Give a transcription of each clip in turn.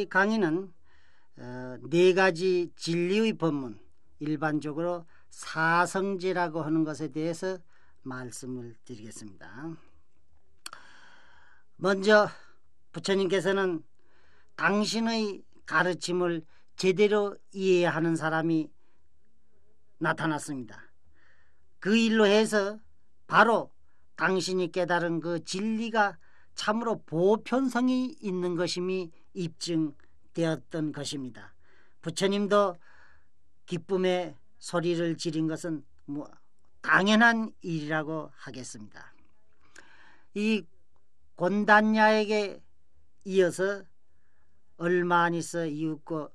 오늘의 강의는 네 가지 진리의 법문, 일반적으로 사성제라고 하는 것에 대해서 말씀을 드리겠습니다. 먼저 부처님께서는 당신의 가르침을 제대로 이해하는 사람이 나타났습니다. 그 일로 해서 바로 당신이 깨달은 그 진리가 참으로 보편성이 있는 것임이 입증되었던 것입니다. 부처님도 기쁨의 소리를 지른 것은 당연한 일이라고 하겠습니다. 이 곤다냐에게 이어서 얼마 안 있어 이윽고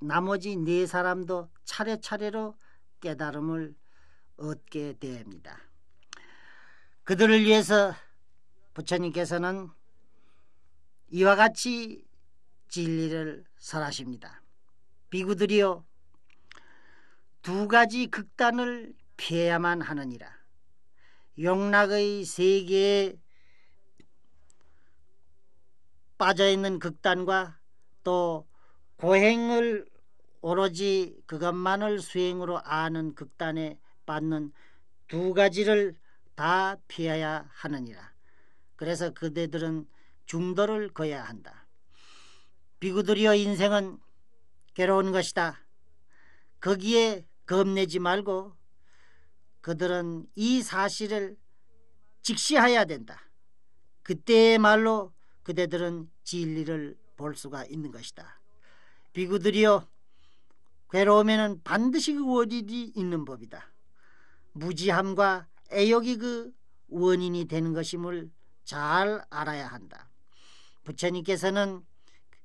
나머지 네 사람도 차례차례로 깨달음을 얻게 됩니다. 그들을 위해서 부처님께서는 이와 같이 진리를 설하십니다. 비구들이여, 두 가지 극단을 피해야만 하느니라. 욕락의 세계에 빠져있는 극단과 또 고행을 오로지 그것만을 수행으로 아는 극단에 받는 두 가지를 다 피해야 하느니라. 그래서 그대들은 중도를 거야 한다. 비구들이여, 인생은 괴로운 것이다. 거기에 겁내지 말고 그들은 이 사실을 직시해야 된다. 그때야말로 그대들은 진리를 볼 수가 있는 것이다. 비구들이여, 괴로움에는 반드시 그 원인이 있는 법이다. 무지함과 애욕이 그 원인이 되는 것임을 잘 알아야 한다. 부처님께서는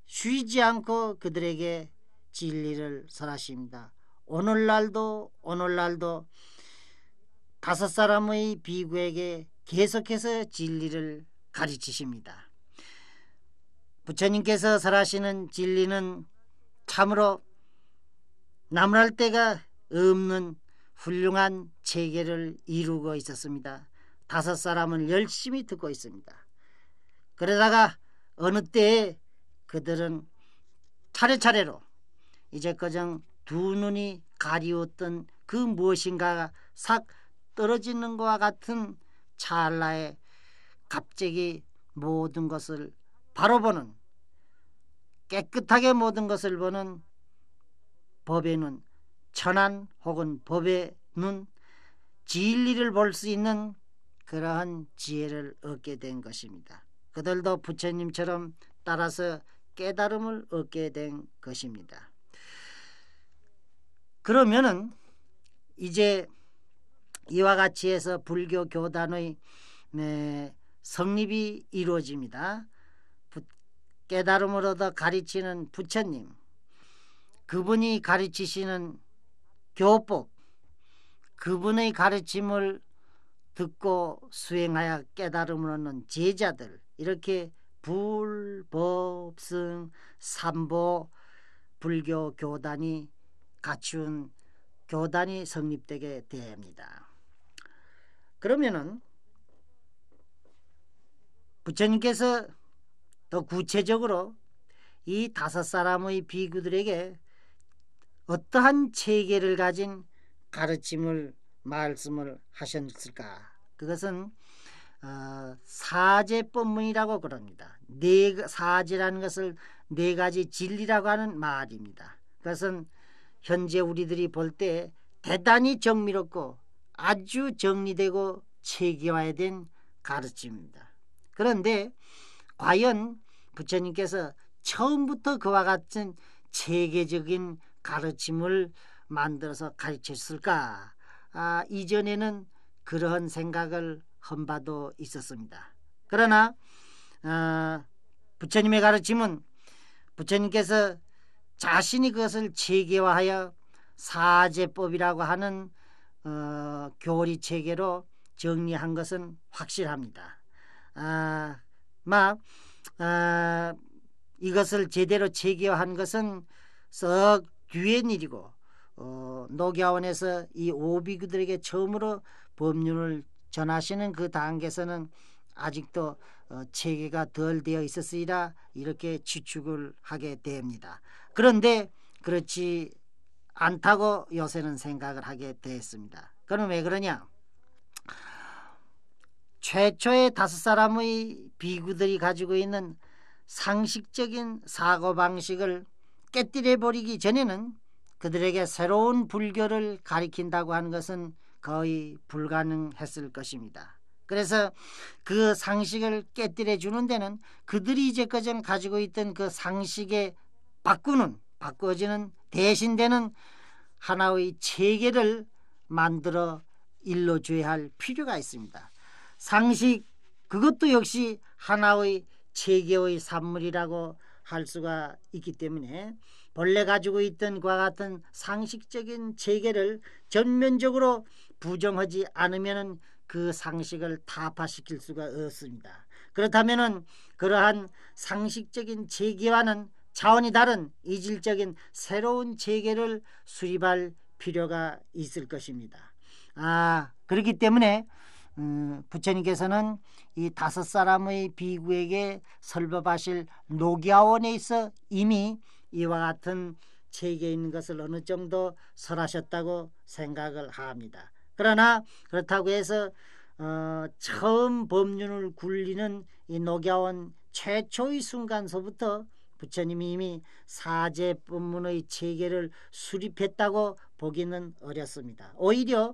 쉬지 않고 그들에게 진리를 설하십니다. 오늘날도 다섯 사람의 비구에게 계속해서 진리를 가르치십니다. 부처님께서 설하시는 진리는 참으로 나무랄 데가 없는 훌륭한 체계를 이루고 있었습니다. 다섯 사람은 열심히 듣고 있습니다. 그러다가 어느 때에 그들은 차례차례로 이제까지 두 눈이 가리웠던 그 무엇인가가 싹 떨어지는 것과 같은 찰나에 갑자기 모든 것을 바로 보는, 깨끗하게 모든 것을 보는 법의 눈, 천안 혹은 법의 눈, 진리를 볼 수 있는 그러한 지혜를 얻게 된 것입니다. 그들도 부처님처럼 따라서 깨달음을 얻게 된 것입니다. 그러면은 이제 이와 같이 해서 불교 교단의 성립이 이루어집니다. 깨달음으로도 가르치는 부처님, 그분이 가르치시는 교법, 그분의 가르침을 듣고 수행하여 깨달음을 얻는 제자들, 이렇게 불법승 삼보 불교 교단이 갖춘 교단이 성립되게 됩니다. 그러면은 부처님께서 더 구체적으로 이 다섯 사람의 비구들에게 어떠한 체계를 가진 가르침을 말씀을 하셨을까? 그것은 사제법문이라고 그럽니다. 사제라는 것을 네 가지 진리라고 하는 말입니다. 그것은 현재 우리들이 볼 때 대단히 정밀하고 아주 정리되고 체계화된 가르침입니다. 그런데 과연 부처님께서 처음부터 그와 같은 체계적인 가르침을 만들어서 가르쳤을까? 이전에는 그러한 생각을 한 바도 있었습니다. 그러나 부처님의 가르침은 부처님께서 자신이 그것을 체계화하여 사제법이라고 하는 교리 체계로 정리한 것은 확실합니다. 이것을 제대로 체계화한 것은 썩 뒤엔 일이고, 녹야원에서 이 오비구들에게 처음으로 법륜을 전하시는 그 단계에서는 아직도 체계가 덜 되어 있었으리라 이렇게 추측을 하게 됩니다. 그런데 그렇지 않다고 요새는 생각을 하게 됐습니다. 그럼 왜 그러냐? 최초의 다섯 사람의 비구들이 가지고 있는 상식적인 사고방식을 깨뜨려버리기 전에는 그들에게 새로운 불교를 가리킨다고 하는 것은 거의 불가능했을 것입니다. 그래서 그 상식을 깨뜨려주는 데는 그들이 이제까지는 가지고 있던 그 상식에 바꾸어지는 대신되는 하나의 체계를 만들어 일러줘야 할 필요가 있습니다. 상식 그것도 역시 하나의 체계의 산물이라고 할 수가 있기 때문에 본래 가지고 있던 그와 같은 상식적인 체계를 전면적으로 부정하지 않으면 그 상식을 타파시킬 수가 없습니다. 그렇다면 그러한 상식적인 체계와는 차원이 다른 이질적인 새로운 체계를 수립할 필요가 있을 것입니다. 그렇기 때문에 부처님께서는 이 다섯 사람의 비구에게 설법하실 녹야원에 있어 이미 이와 같은 체계에 있는 것을 어느 정도 설하셨다고 생각을 합니다. 그러나 그렇다고 해서 처음 법륜을 굴리는 이 녹야원 최초의 순간서부터 부처님이 이미 사제 법문의 체계를 수립했다고 보기는 어렵습니다. 오히려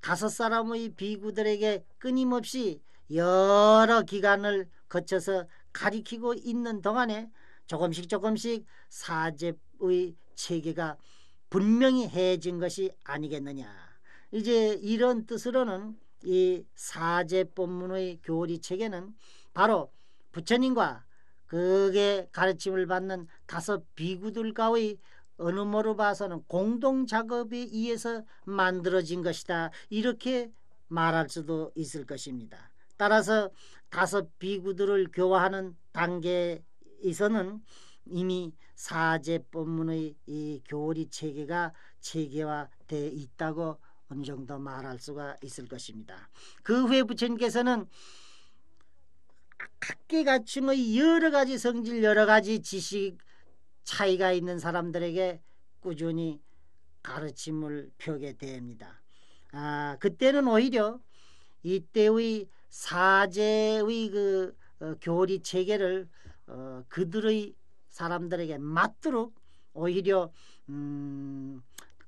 다섯 사람의 비구들에게 끊임없이 여러 기간을 거쳐서 가리키고 있는 동안에 조금씩 사제의 체계가 분명히 해진 것이 아니겠느냐. 이제 이런 뜻으로는 이 사제 법문의 교리 체계는 바로 부처님과 그게 가르침을 받는 다섯 비구들과의 어느 모로 봐서는 공동작업에 의해서 만들어진 것이다 이렇게 말할 수도 있을 것입니다. 따라서 다섯 비구들을 교화하는 단계에서는 이미 사제법문의 이 교리체계가 체계화되어 있다고 어느 정도 말할 수가 있을 것입니다. 그 후에 부처님께서는 각기 갖춘의 여러 가지 성질, 여러 가지 지식 차이가 있는 사람들에게 꾸준히 가르침을 펴게 됩니다. 그때는 오히려 이때의 사제의 그 교리 체계를 그들의 사람들에게 맞도록 오히려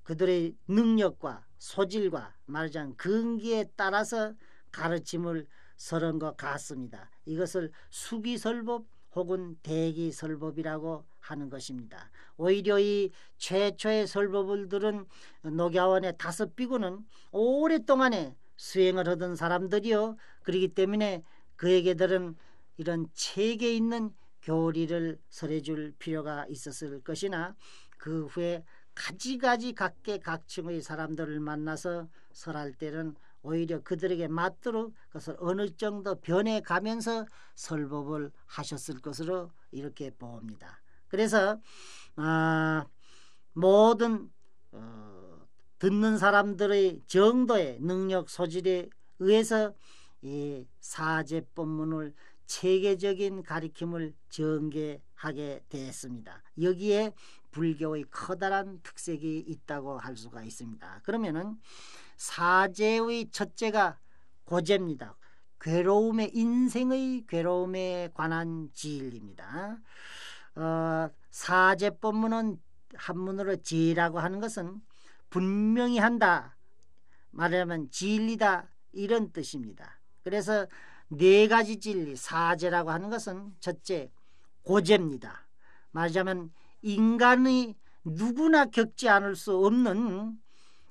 그들의 능력과 소질과 말하자면 근기에 따라서 가르침을 서른 것 같습니다. 이것을 수기설법 혹은 대기설법이라고 하는 것입니다. 오히려 이 최초의 설법을 들은 녹야원의 다섯 비구는 오랫동안에 수행을 하던 사람들이요. 그렇기 때문에 그에게들은 이런 체계 있는 교리를 설해줄 필요가 있었을 것이나 그 후에 가지가지 각계각층의 사람들을 만나서 설할 때는 오히려 그들에게 맞도록 그것을 어느 정도 변해가면서 설법을 하셨을 것으로 이렇게 봅니다. 그래서 모든 듣는 사람들의 정도의 능력 소질에 의해서 이 사제법문을 체계적인 가리킴을 전개하게 되었습니다. 여기에 불교의 커다란 특색이 있다고 할 수가 있습니다. 그러면은 사제의 첫째가 고제입니다. 인생의 괴로움에 관한 진리입니다. 사제법문은 한문으로 지라고 하는 것은 분명히 한다, 말하면 진리다 이런 뜻입니다. 그래서 네 가지 진리, 사제라고 하는 것은 첫째 고제입니다. 말하자면 인간이 누구나 겪지 않을 수 없는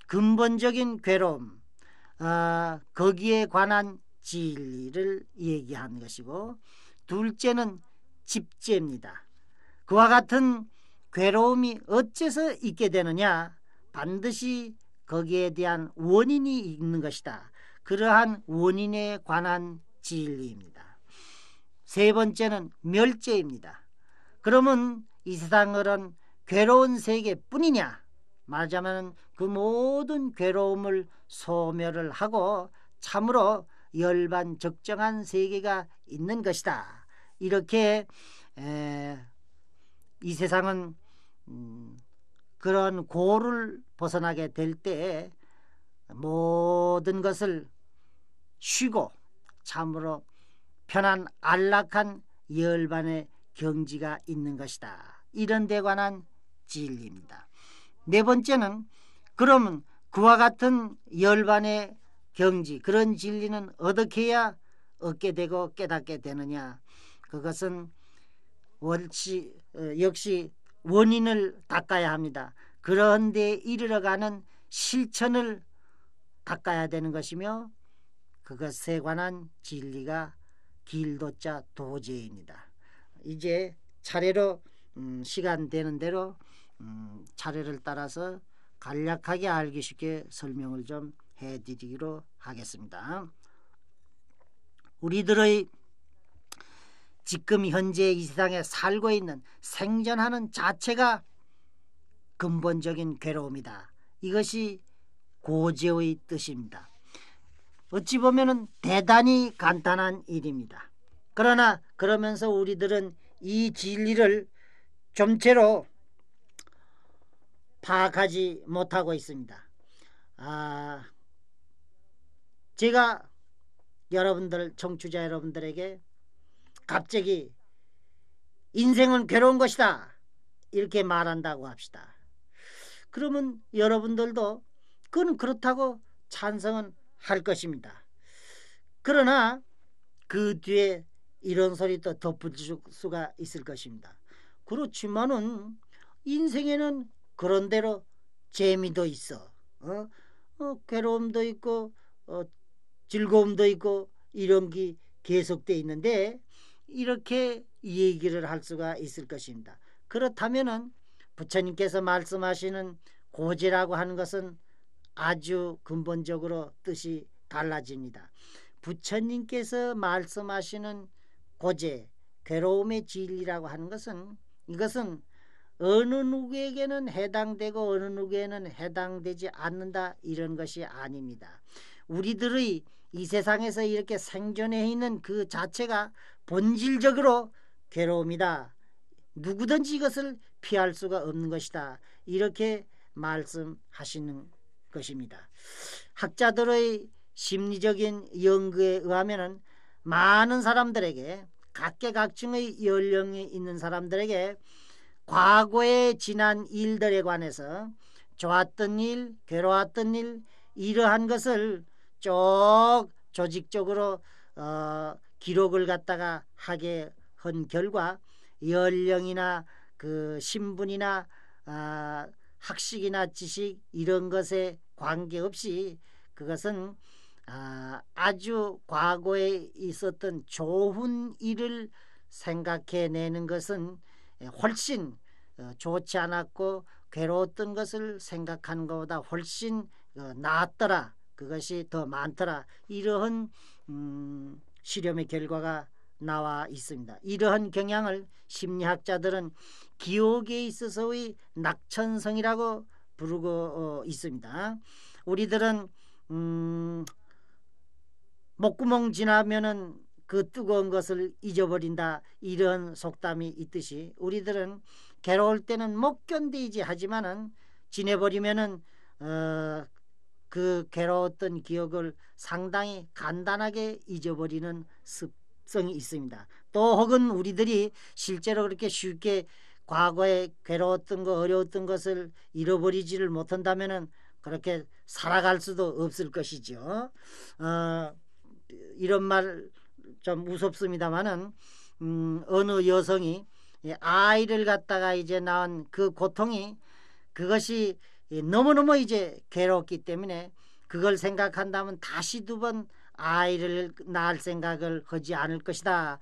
근본적인 괴로움, 거기에 관한 진리를 얘기하는 것이고, 둘째는 집제입니다. 그와 같은 괴로움이 어째서 있게 되느냐, 반드시 거기에 대한 원인이 있는 것이다. 그러한 원인에 관한 진리입니다. 세 번째는 멸제입니다. 그러면 이 세상은 괴로운 세계뿐이냐? 말하자면 그 모든 괴로움을 소멸을 하고 참으로 열반 적정한 세계가 있는 것이다. 이렇게 이 세상은 그런 고를 벗어나게 될 때에 모든 것을 쉬고 참으로 편한 안락한 열반의 경지가 있는 것이다. 이런 데 관한 진리입니다. 네 번째는 그러면 그와 같은 열반의 경지, 그런 진리는 어떻게 해야 얻게 되고 깨닫게 되느냐. 그것은 역시 원인을 닦아야 합니다. 그런 데 이르러가는 실천을 닦아야 되는 것이며, 그것에 관한 진리가 길도자 도제입니다. 이제 차례로 시간 되는 대로 차례를 따라서 간략하게 알기 쉽게 설명을 좀 해드리기로 하겠습니다. 우리들의 지금 현재 이 세상에 살고 있는, 생존하는 자체가 근본적인 괴로움이다. 이것이 고제의 뜻입니다. 어찌 보면은 대단히 간단한 일입니다. 그러나 그러면서 우리들은 이 진리를 점체로 파악하지 못하고 있습니다. 제가 청취자 여러분들에게 갑자기 인생은 괴로운 것이다 이렇게 말한다고 합시다. 그러면 여러분들도 그건 그렇다고 찬성은 할 것입니다. 그러나 그 뒤에 이런 소리 또 덧붙일 수가 있을 것입니다. 그렇지만은 인생에는 그런대로 재미도 있어. 괴로움도 있고 즐거움도 있고 이런 게 계속돼 있는데, 이렇게 얘기를 할 수가 있을 것입니다. 그렇다면은 부처님께서 말씀하시는 고제라고 하는 것은 아주 근본적으로 뜻이 달라집니다. 부처님께서 말씀하시는 고제, 괴로움의 진리라고 하는 것은, 이것은 어느 누구에게는 해당되고 어느 누구에는 해당되지 않는다, 이런 것이 아닙니다. 우리들의 이 세상에서 이렇게 생존해 있는 그 자체가 본질적으로 괴로움이다. 누구든지 이것을 피할 수가 없는 것이다. 이렇게 말씀하시는 것입니다. 학자들의 심리적인 연구에 의하면 많은 사람들에게, 각계각층의 연령이 있는 사람들에게 과거에 지난 일들에 관해서 좋았던 일, 괴로웠던 일, 이러한 것을 쭉 조직적으로 기록을 갖다가 하게 한 결과, 연령이나 그 신분이나 학식이나 지식 이런 것에 관계없이 그것은 아주 과거에 있었던 좋은 일을 생각해내는 것은 훨씬 좋지 않았고 괴로웠던 것을 생각하는 것보다 훨씬 나았더라, 그것이 더 많더라, 이러한 실험의 결과가 나와 있습니다. 이러한 경향을 심리학자들은 기억에 있어서의 낙천성이라고 부르고 있습니다. 우리들은 목구멍 지나면은 그 뜨거운 것을 잊어버린다, 이런 속담이 있듯이 우리들은 괴로울 때는 못 견디지 하지만은 지내버리면은 그 괴로웠던 기억을 상당히 간단하게 잊어버리는 습성이 있습니다. 또 혹은 우리들이 실제로 그렇게 쉽게 과거에 괴로웠던 거, 어려웠던 것을 잃어버리지를 못한다면은 그렇게 살아갈 수도 없을 것이죠. 이런 말 좀 무섭습니다만은 어느 여성이 아이를 갖다가 이제 낳은 그 고통이, 그것이 너무너무 이제 괴롭기 때문에 그걸 생각한다면 다시 두 번 아이를 낳을 생각을 하지 않을 것이다.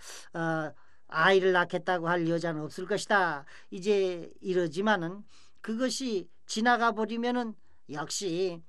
아이를 낳겠다고 할 여자는 없을 것이다. 이제 이러지만은 그것이 지나가 버리면은 역시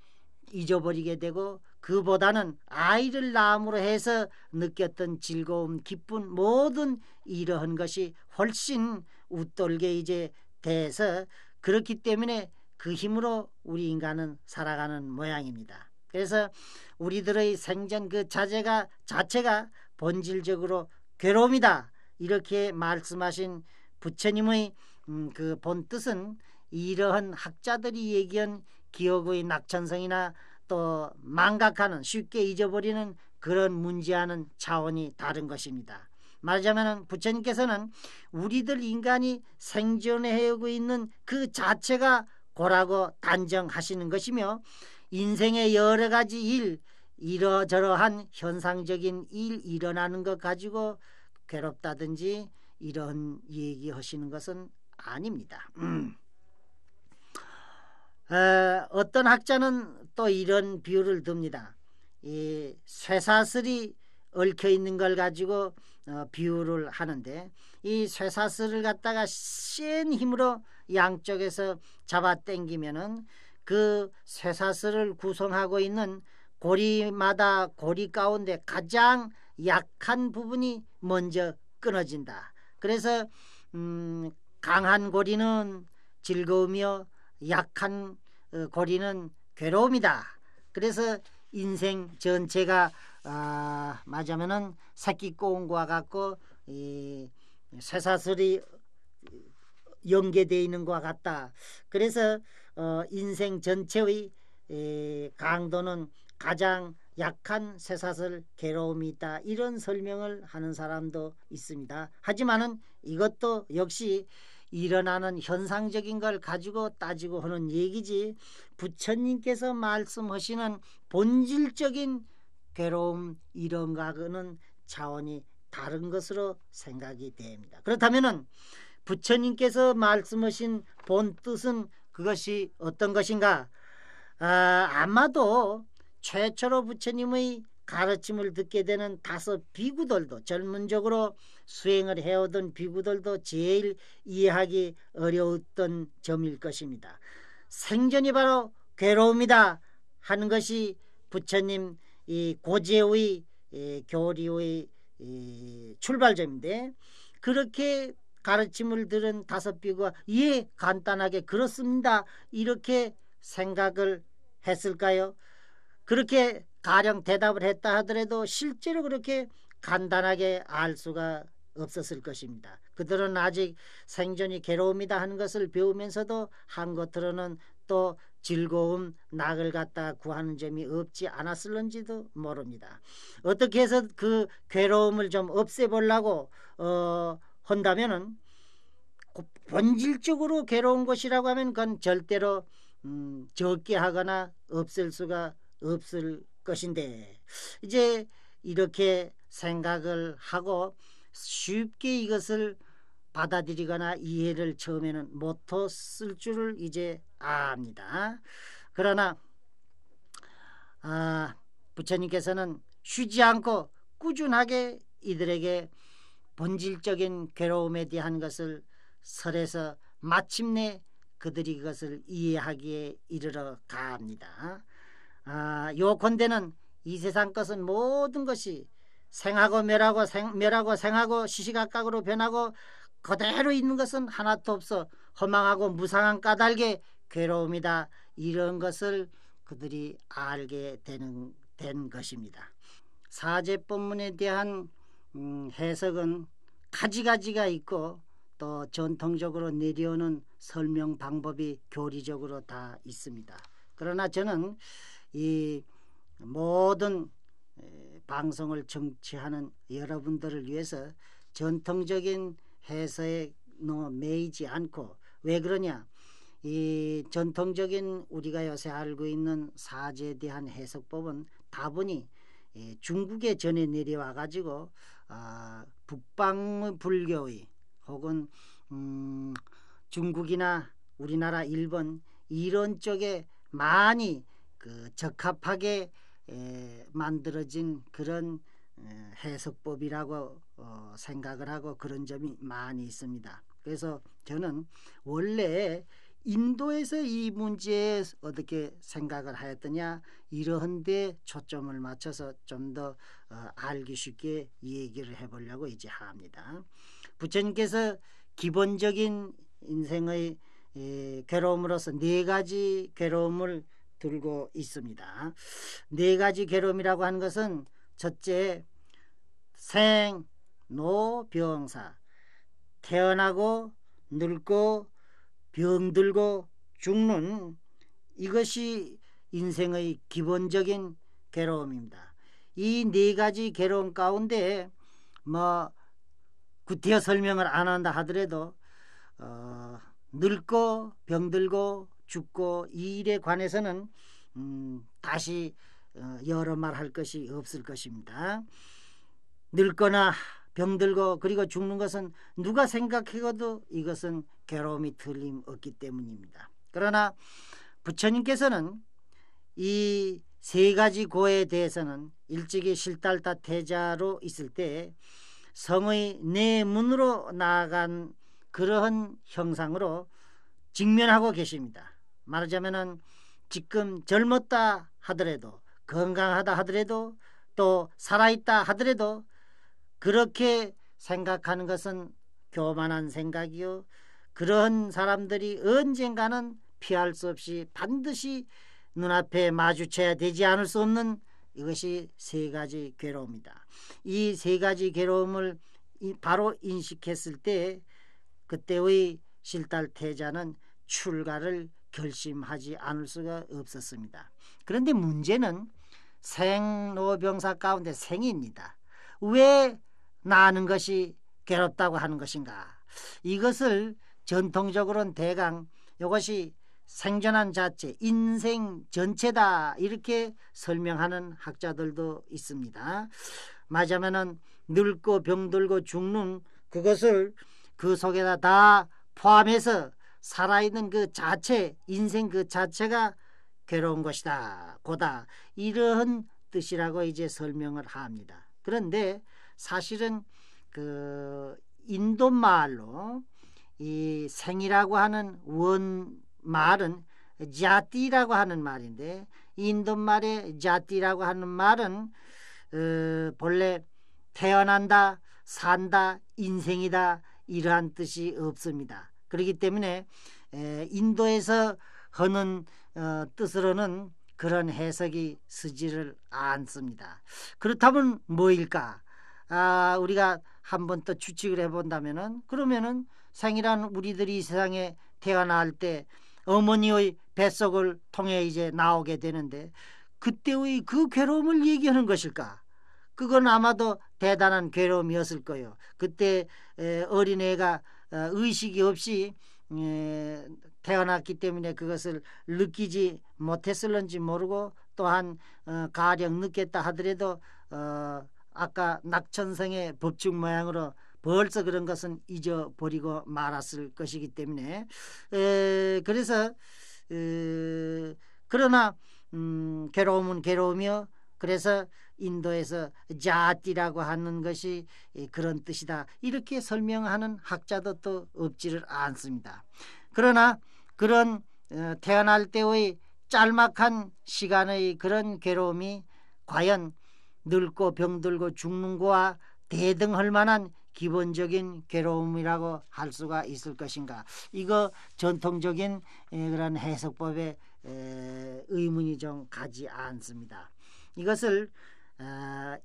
잊어버리게 되고, 그보다는 아이를 낳음으로 해서 느꼈던 즐거움, 기쁨, 모든 이러한 것이 훨씬 웃돌게 이제 돼서, 그렇기 때문에 그 힘으로 우리 인간은 살아가는 모양입니다. 그래서 우리들의 생존 그 자체가 본질적으로 괴로움이다, 이렇게 말씀하신 부처님의 그 본 뜻은 이러한 학자들이 얘기한 기억의 낙천성이나 또 망각하는, 쉽게 잊어버리는 그런 문제와는 차원이 다른 것입니다. 말하자면 부처님께서는 우리들 인간이 생존해 오고 있는 그 자체가 고라고 단정하시는 것이며, 인생의 여러 가지 일, 이러저러한 현상적인 일 일어나는 것 가지고 괴롭다든지 이런 얘기하시는 것은 아닙니다. 어떤 학자는 또 이런 비유를 듭니다. 이 쇠사슬이 얽혀있는 걸 가지고 비유를 하는데, 이 쇠사슬을 갖다가 센 힘으로 양쪽에서 잡아당기면은 그 쇠사슬을 구성하고 있는 고리마다 고리 가운데 가장 약한 부분이 먼저 끊어진다. 그래서 강한 고리는 즐거우며 약한 고리는 괴로움이다. 그래서 인생 전체가 맞으면은 새끼 꼬운과 같고 이 쇠사슬이 연계되어 있는 것과 같다. 그래서 인생 전체의 강도는 가장 약한 쇠사슬 괴로움이 있다, 이런 설명을 하는 사람도 있습니다. 하지만은 이것도 역시 일어나는 현상적인 걸 가지고 따지고 하는 얘기지, 부처님께서 말씀하시는 본질적인 괴로움 이런 것과는 차원이 다른 것으로 생각이 됩니다. 그렇다면은 부처님께서 말씀하신 본 뜻은 그것이 어떤 것인가? 아마도 최초로 부처님의 가르침을 듣게 되는 다섯 비구들도, 전문적으로 수행을 해오던 비구들도 제일 이해하기 어려웠던 점일 것입니다. 생존이 바로 괴로움이다 하는 것이 부처님 이 고제의 교리의 출발점인데, 그렇게 가르침을 들은 다섯 비구가 예, 간단하게 그렇습니다, 이렇게 생각을 했을까요? 그렇게 가령 대답을 했다 하더라도 실제로 그렇게 간단하게 알 수가 없었을 것입니다. 그들은 아직 생존이 괴로움이다 하는 것을 배우면서도 한 것으로는 또 즐거움, 낙을 갖다 구하는 점이 없지 않았을런지도 모릅니다. 어떻게 해서 그 괴로움을 좀 없애보려고 한다면은, 본질적으로 괴로운 것이라고 하면 그건 절대로 적게 하거나 없앨 수가 없을 것인데, 이제 이렇게 생각을 하고 쉽게 이것을 받아들이거나 이해를 처음에는 못했을 줄을 이제 압니다. 그러나 부처님께서는 쉬지 않고 꾸준하게 이들에게 본질적인 괴로움에 대한 것을 설해서 마침내 그들이 그것을 이해하기에 이르러 갑니다. 요컨대는 이 세상 것은 모든 것이 생하고 멸하고 멸하고 생하고 시시각각으로 변하고 그대로 있는 것은 하나도 없어 허망하고 무상한 까닭에 괴로움이다, 이런 것을 그들이 알게 된 것입니다. 사제법문에 대한 해석은 가지가지가 있고, 또 전통적으로 내려오는 설명 방법이 교리적으로 다 있습니다. 그러나 저는 이 모든 방송을 청취하는 여러분들을 위해서 전통적인 해석에 너무 매이지 않고, 왜 그러냐, 이 전통적인 우리가 요새 알고 있는 사제에 대한 해석법은 다분히 중국에 전해 내려와 가지고 북방 불교의 혹은 중국이나 우리나라, 일본 이런 쪽에 많이 그 적합하게 만들어진 그런 해석법이라고 생각을 하고 그런 점이 많이 있습니다. 그래서 저는 원래 인도에서 이 문제에 어떻게 생각을 하였더냐, 이런 데 초점을 맞춰서 좀 더 알기 쉽게 얘기를 해보려고 이제 합니다. 부처님께서 기본적인 인생의 괴로움으로서 네 가지 괴로움을 들고 있습니다. 네 가지 괴로움이라고 하는 것은 첫째, 생, 노, 병사. 태어나고 늙고 병들고 죽는, 이것이 인생의 기본적인 괴로움입니다. 이 네 가지 괴로움 가운데 구태여 설명을 안 한다 하더라도 늙고 병들고 죽고 이 일에 관해서는 다시 여러 말 할 것이 없을 것입니다. 늙거나 병들고 그리고 죽는 것은 누가 생각해도 이것은 괴로움이 틀림없기 때문입니다. 그러나 부처님께서는 이 세 가지 고에 대해서는 일찍이 실달타 태자로 있을 때 성의 내문으로 나아간 그러한 형상으로 직면하고 계십니다. 말하자면은 지금 젊었다 하더라도, 건강하다 하더라도, 또 살아있다 하더라도 그렇게 생각하는 것은 교만한 생각이요, 그런 사람들이 언젠가는 피할 수 없이 반드시 눈앞에 마주쳐야 되지 않을 수 없는 이것이 세 가지 괴로움이다. 이 세 가지 괴로움을 바로 인식했을 때 그때의 실달태자는 출가를 결심하지 않을 수가 없었습니다. 그런데 문제는 생로병사 가운데 생입니다. 왜 나는 것이 괴롭다고 하는 것인가? 이것을 전통적으로는 대강 이것이 생존한 자체, 인생 전체다 이렇게 설명하는 학자들도 있습니다. 맞으면은 늙고 병들고 죽는 그것을 그 속에다 다 포함해서 살아있는 그 자체, 인생 그 자체가 괴로운 것이다, 고다, 이러한 뜻이라고 이제 설명을 합니다. 그런데 사실은 그 인도 말로 이 생이라고 하는 원 말은 자띠라고 하는 말인데, 인도 말의 자띠라고 하는 말은 본래 태어난다, 산다, 인생이다 이러한 뜻이 없습니다. 그렇기 때문에 인도에서 하는 뜻으로는 그런 해석이 쓰지를 않습니다. 그렇다면 뭐일까? 우리가 한번 또 추측을 해본다면은, 그러면은 생이란 우리들이 이 세상에 태어날 때 어머니의 뱃속을 통해 이제 나오게 되는데 그때의 그 괴로움을 얘기하는 것일까? 그건 아마도 대단한 괴로움이었을 거예요. 그때 어린애가 의식이 없이 태어났기 때문에 그것을 느끼지 못했을런지 모르고, 또한 가령 느꼈다 하더라도 아까 낙천성의 법칙 모양으로 벌써 그런 것은 잊어버리고 말았을 것이기 때문에 그래서 그러나 괴로움은 괴로우며, 그래서 인도에서 자띠라고 하는 것이 그런 뜻이다 이렇게 설명하는 학자도 또 없지를 않습니다. 그러나 그런 태어날 때의 짤막한 시간의 그런 괴로움이 과연 늙고 병들고 죽는 거와 대등할 만한 기본적인 괴로움이라고 할 수가 있을 것인가? 이거 전통적인 그런 해석법에 의문이 좀 가지 않습니다. 이것을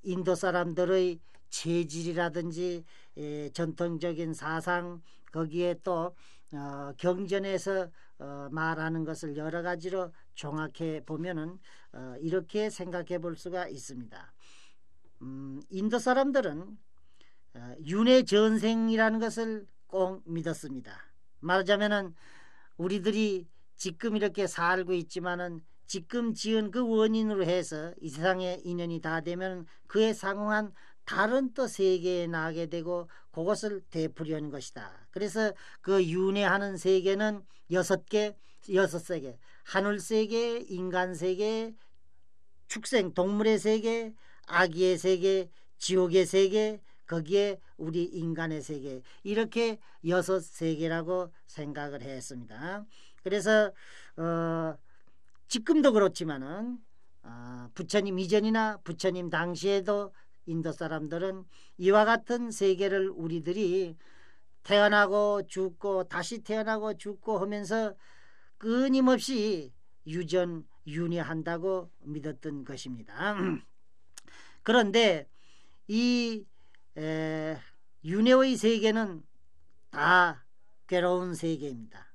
인도 사람들의 체질이라든지 전통적인 사상, 거기에 또 경전에서 말하는 것을 여러 가지로 종합해 보면은 이렇게 생각해 볼 수가 있습니다. 인도 사람들은 윤회 전생이라는 것을 꼭 믿었습니다. 말하자면은 우리들이 지금 이렇게 살고 있지만은 지금 지은 그 원인으로 해서 이 세상에 인연이 다 되면 그에 상응한 다른 또 세계에 나게 되고 그것을 되풀이하는 것이다. 그래서 그 윤회하는 세계는 6개, 6세계, 하늘 세계, 인간 세계, 축생, 동물의 세계, 아기의 세계, 지옥의 세계, 거기에 우리 인간의 세계, 이렇게 6세계라고 생각을 했습니다. 그래서 지금도 그렇지만은 부처님 이전이나 부처님 당시에도 인도 사람들은 이와 같은 세계를 우리들이 태어나고 죽고 다시 태어나고 죽고 하면서 끊임없이 유전 윤회한다고 믿었던 것입니다. 그런데 이 윤회의 세계는 다 괴로운 세계입니다.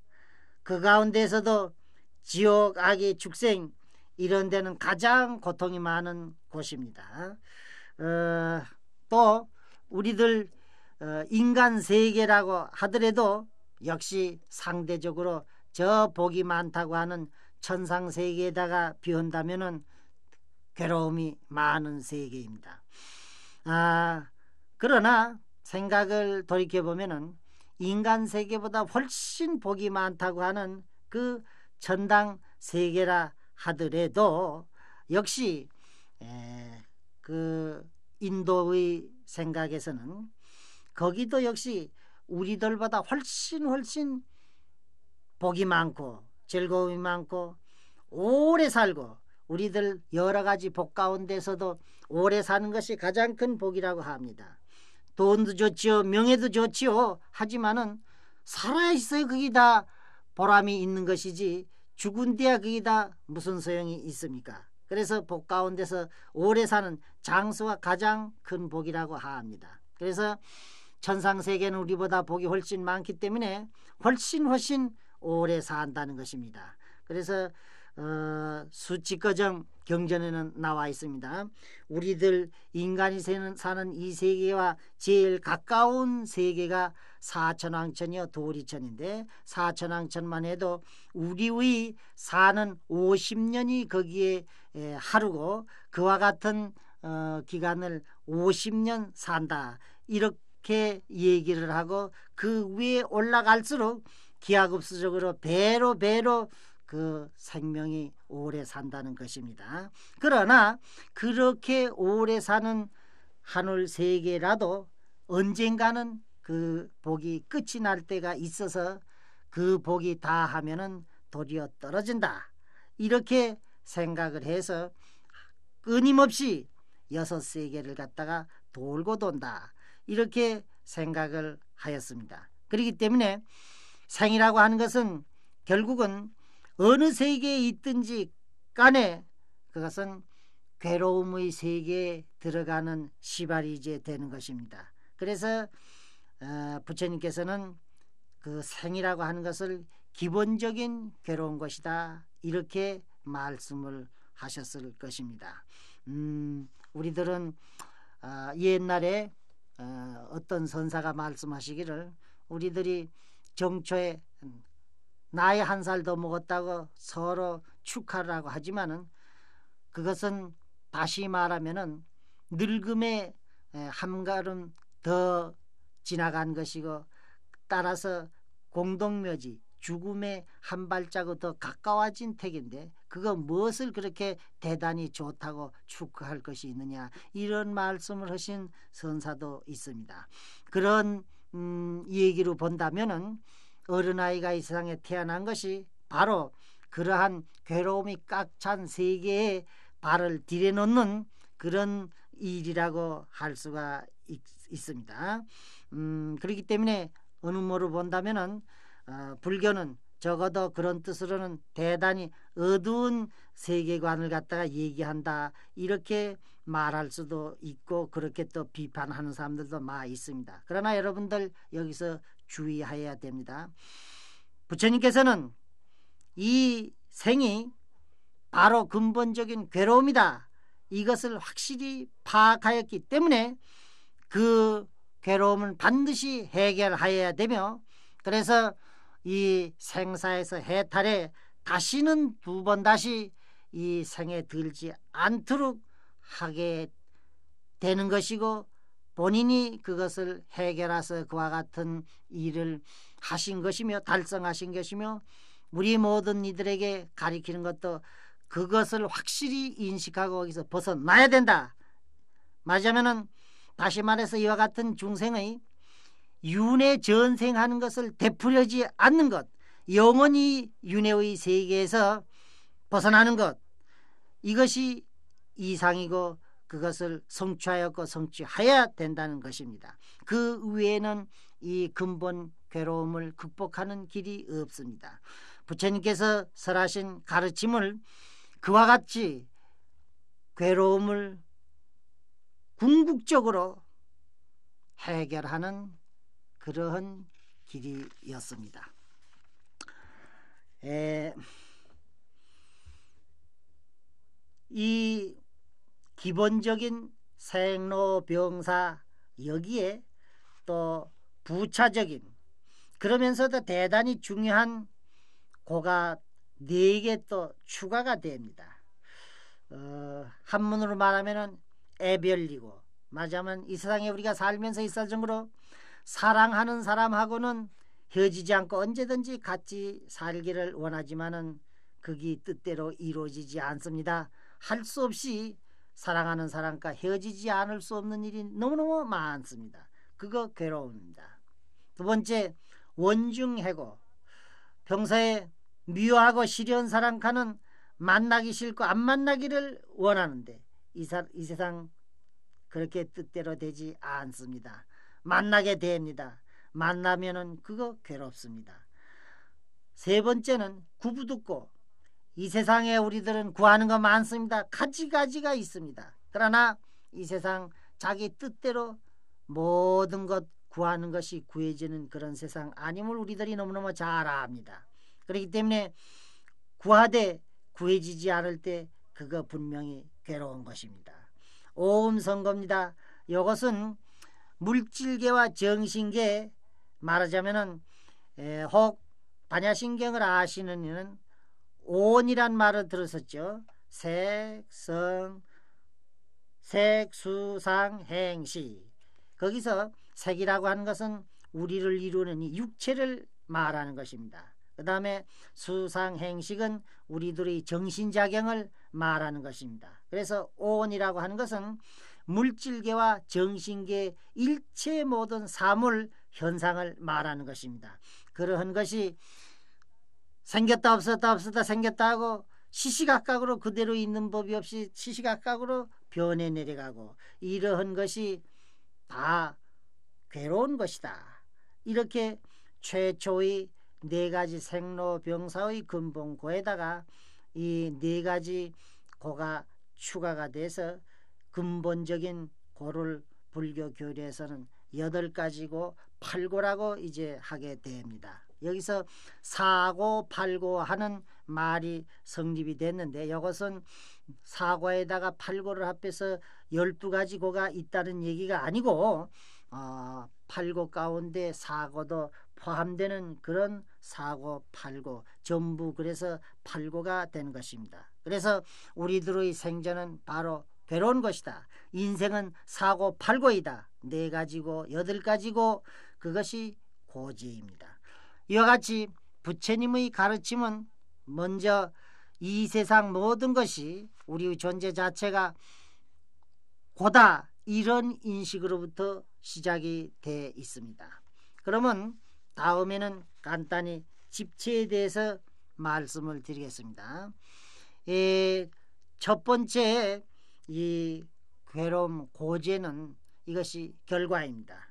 그 가운데서도 지옥, 악의 축생 이런 데는 가장 고통이 많은 곳입니다. 또 우리들 인간 세계라고 하더라도 역시 상대적으로 저 복이 많다고 하는 천상 세계에다가 비운다면은 괴로움이 많은 세계입니다. 그러나 생각을 돌이켜보면은 인간 세계보다 훨씬 복이 많다고 하는 그 천당 세계라 하더라도 역시 그 인도의 생각에서는 거기도 역시 우리들보다 훨씬 복이 많고 즐거움이 많고 오래 살고 우리들 여러 가지 복 가운데서도 오래 사는 것이 가장 큰 복이라고 합니다. 돈도 좋지요, 명예도 좋지요. 하지만은 살아있어야 그게 다 보람이 있는 것이지 죽은 데야 그게 다 무슨 소용이 있습니까? 그래서 복 가운데서 오래 사는 장수가 가장 큰 복이라고 합니다. 그래서 천상세계는 우리보다 복이 훨씬 많기 때문에 훨씬 오래 산다는 것입니다. 그래서 수치거정 경전에는 나와 있습니다. 우리들 인간이 사는 이 세계와 제일 가까운 세계가 사천왕천이요 도리천인데, 사천왕천만 해도 우리의 사는 50년이 거기에 하루고 그와 같은 기간을 50년 산다 이렇게 얘기를 하고, 그 위에 올라갈수록 기하급수적으로 배로 그 생명이 오래 산다는 것입니다. 그러나 그렇게 오래 사는 하늘 세계라도 언젠가는 그 복이 끝이 날 때가 있어서 그 복이 다 하면은 도리어 떨어진다 이렇게 생각을 해서 끊임없이 6세계를 갖다가 돌고 돈다 이렇게 생각을 하였습니다. 그렇기 때문에 생이라고 하는 것은 결국은 어느 세계에 있든지 간에 그것은 괴로움의 세계에 들어가는 시발이제 되는 것입니다. 그래서 부처님께서는 그 생이라고 하는 것을 기본적인 괴로운 것이다 이렇게 말씀을 하셨을 것입니다. 우리들은 옛날에 어떤 선사가 말씀하시기를, 우리들이 정초에 나이 1살 더 먹었다고 서로 축하를 하고 하지만은 그것은 다시 말하면은 늙음에 한 걸음 더 지나간 것이고, 따라서 공동묘지 죽음에 한 발자국 더 가까워진 택인데 그거 무엇을 그렇게 대단히 좋다고 축하할 것이 있느냐 이런 말씀을 하신 선사도 있습니다. 그런 얘기로 본다면은 어른아이가 이 세상에 태어난 것이 바로 그러한 괴로움이 꽉 찬 세계에 발을 디뎌놓는 그런 일이라고 할 수가 있습니다. 그렇기 때문에 어느 모로 본다면은 불교는 적어도 그런 뜻으로는 대단히 어두운 세계관을 갖다가 얘기한다 이렇게 말할 수도 있고, 그렇게 또 비판하는 사람들도 많이 있습니다. 그러나 여러분들 여기서 주의해야 됩니다. 부처님께서는 이 생이 바로 근본적인 괴로움이다 이것을 확실히 파악하였기 때문에 그 괴로움을 반드시 해결해야 되며, 그래서 이 생사에서 해탈해 다시는 2번 다시 이 생에 들지 않도록 하게 되는 것이고, 본인이 그것을 해결해서 그와 같은 일을 하신 것이며 달성하신 것이며, 우리 모든 이들에게 가리키는 것도 그것을 확실히 인식하고 거기서 벗어나야 된다. 말하자면은 다시 말해서 이와 같은 중생의 윤회 전생하는 것을 되풀이하지 않는 것, 영원히 윤회의 세계에서 벗어나는 것, 이것이 이상이고 그것을 성취하였고 성취해야 된다는 것입니다. 그 외에는 이 근본 괴로움을 극복하는 길이 없습니다. 부처님께서 설하신 가르침을 그와 같이 괴로움을 궁극적으로 해결하는 그러한 길이었습니다. 이 기본적인 생로병사, 여기에 또 부차적인, 그러면서도 대단히 중요한 고가 4개 또 추가가 됩니다. 한문으로 말하면 애별이고, 맞아면 이 세상에 우리가 살면서 있을 정도로 사랑하는 사람하고는 헤어지지 않고 언제든지 같이 살기를 원하지만은 그게 뜻대로 이루어지지 않습니다. 할 수 없이 사랑하는 사람과 헤어지지 않을 수 없는 일이 너무너무 많습니다. 그거 괴로움입니다. 두 번째, 원중해고. 평소에 미워하고 싫어하는 사람과는 만나기 싫고 안 만나기를 원하는데 이 세상 그렇게 뜻대로 되지 않습니다. 만나게 됩니다. 만나면은 그거 괴롭습니다. 세 번째는 구부듣고. 이 세상에 우리들은 구하는 거 많습니다. 가지가지가 있습니다. 그러나 이 세상 자기 뜻대로 모든 것 구하는 것이 구해지는 그런 세상 아님을 우리들이 너무너무 잘 압니다. 그렇기 때문에 구하되 구해지지 않을 때 그거 분명히 괴로운 것입니다. 오음선거입니다. 이것은 물질계와 정신계, 말하자면은 혹 반야신경을 아시는 이는 온이란 말을 들었었죠. 색성, 색수상, 행시. 거기서 색이라고 하는 것은 우리를 이루는 이 육체를 말하는 것입니다. 그 다음에 수상, 행식은 우리들의 정신작용을 말하는 것입니다. 그래서 온이라고 하는 것은 물질계와 정신계 일체 모든 사물, 현상을 말하는 것입니다. 그러한 것이 생겼다 없었다 없었다 생겼다 하고 시시각각으로 그대로 있는 법이 없이 시시각각으로 변해 내려가고 이러한 것이 다 괴로운 것이다. 이렇게 최초의 4가지 생로병사의 근본고에다가 이 4가지 고가 추가가 돼서 근본적인 고를 불교 교리에서는 8가지고 8고라고 이제 하게 됩니다. 여기서 4고 8고 하는 말이 성립이 됐는데 이것은 4고에다가 8고를 합해서 12가지 고가 있다는 얘기가 아니고 8고 가운데 4고도 포함되는 그런 4고 8고 전부 그래서 8고가 된 것입니다. 그래서 우리들의 생전은 바로 괴로운 것이다. 인생은 4고 8고이다. 4가지고 8가지고 그것이 고제입니다. 이와 같이 부처님의 가르침은 먼저 이 세상 모든 것이 우리의 존재 자체가 고다, 이런 인식으로부터 시작이 돼 있습니다. 그러면 다음에는 간단히 집체에 대해서 말씀을 드리겠습니다. 첫 번째 이 괴로움 고제는 이것이 결과입니다.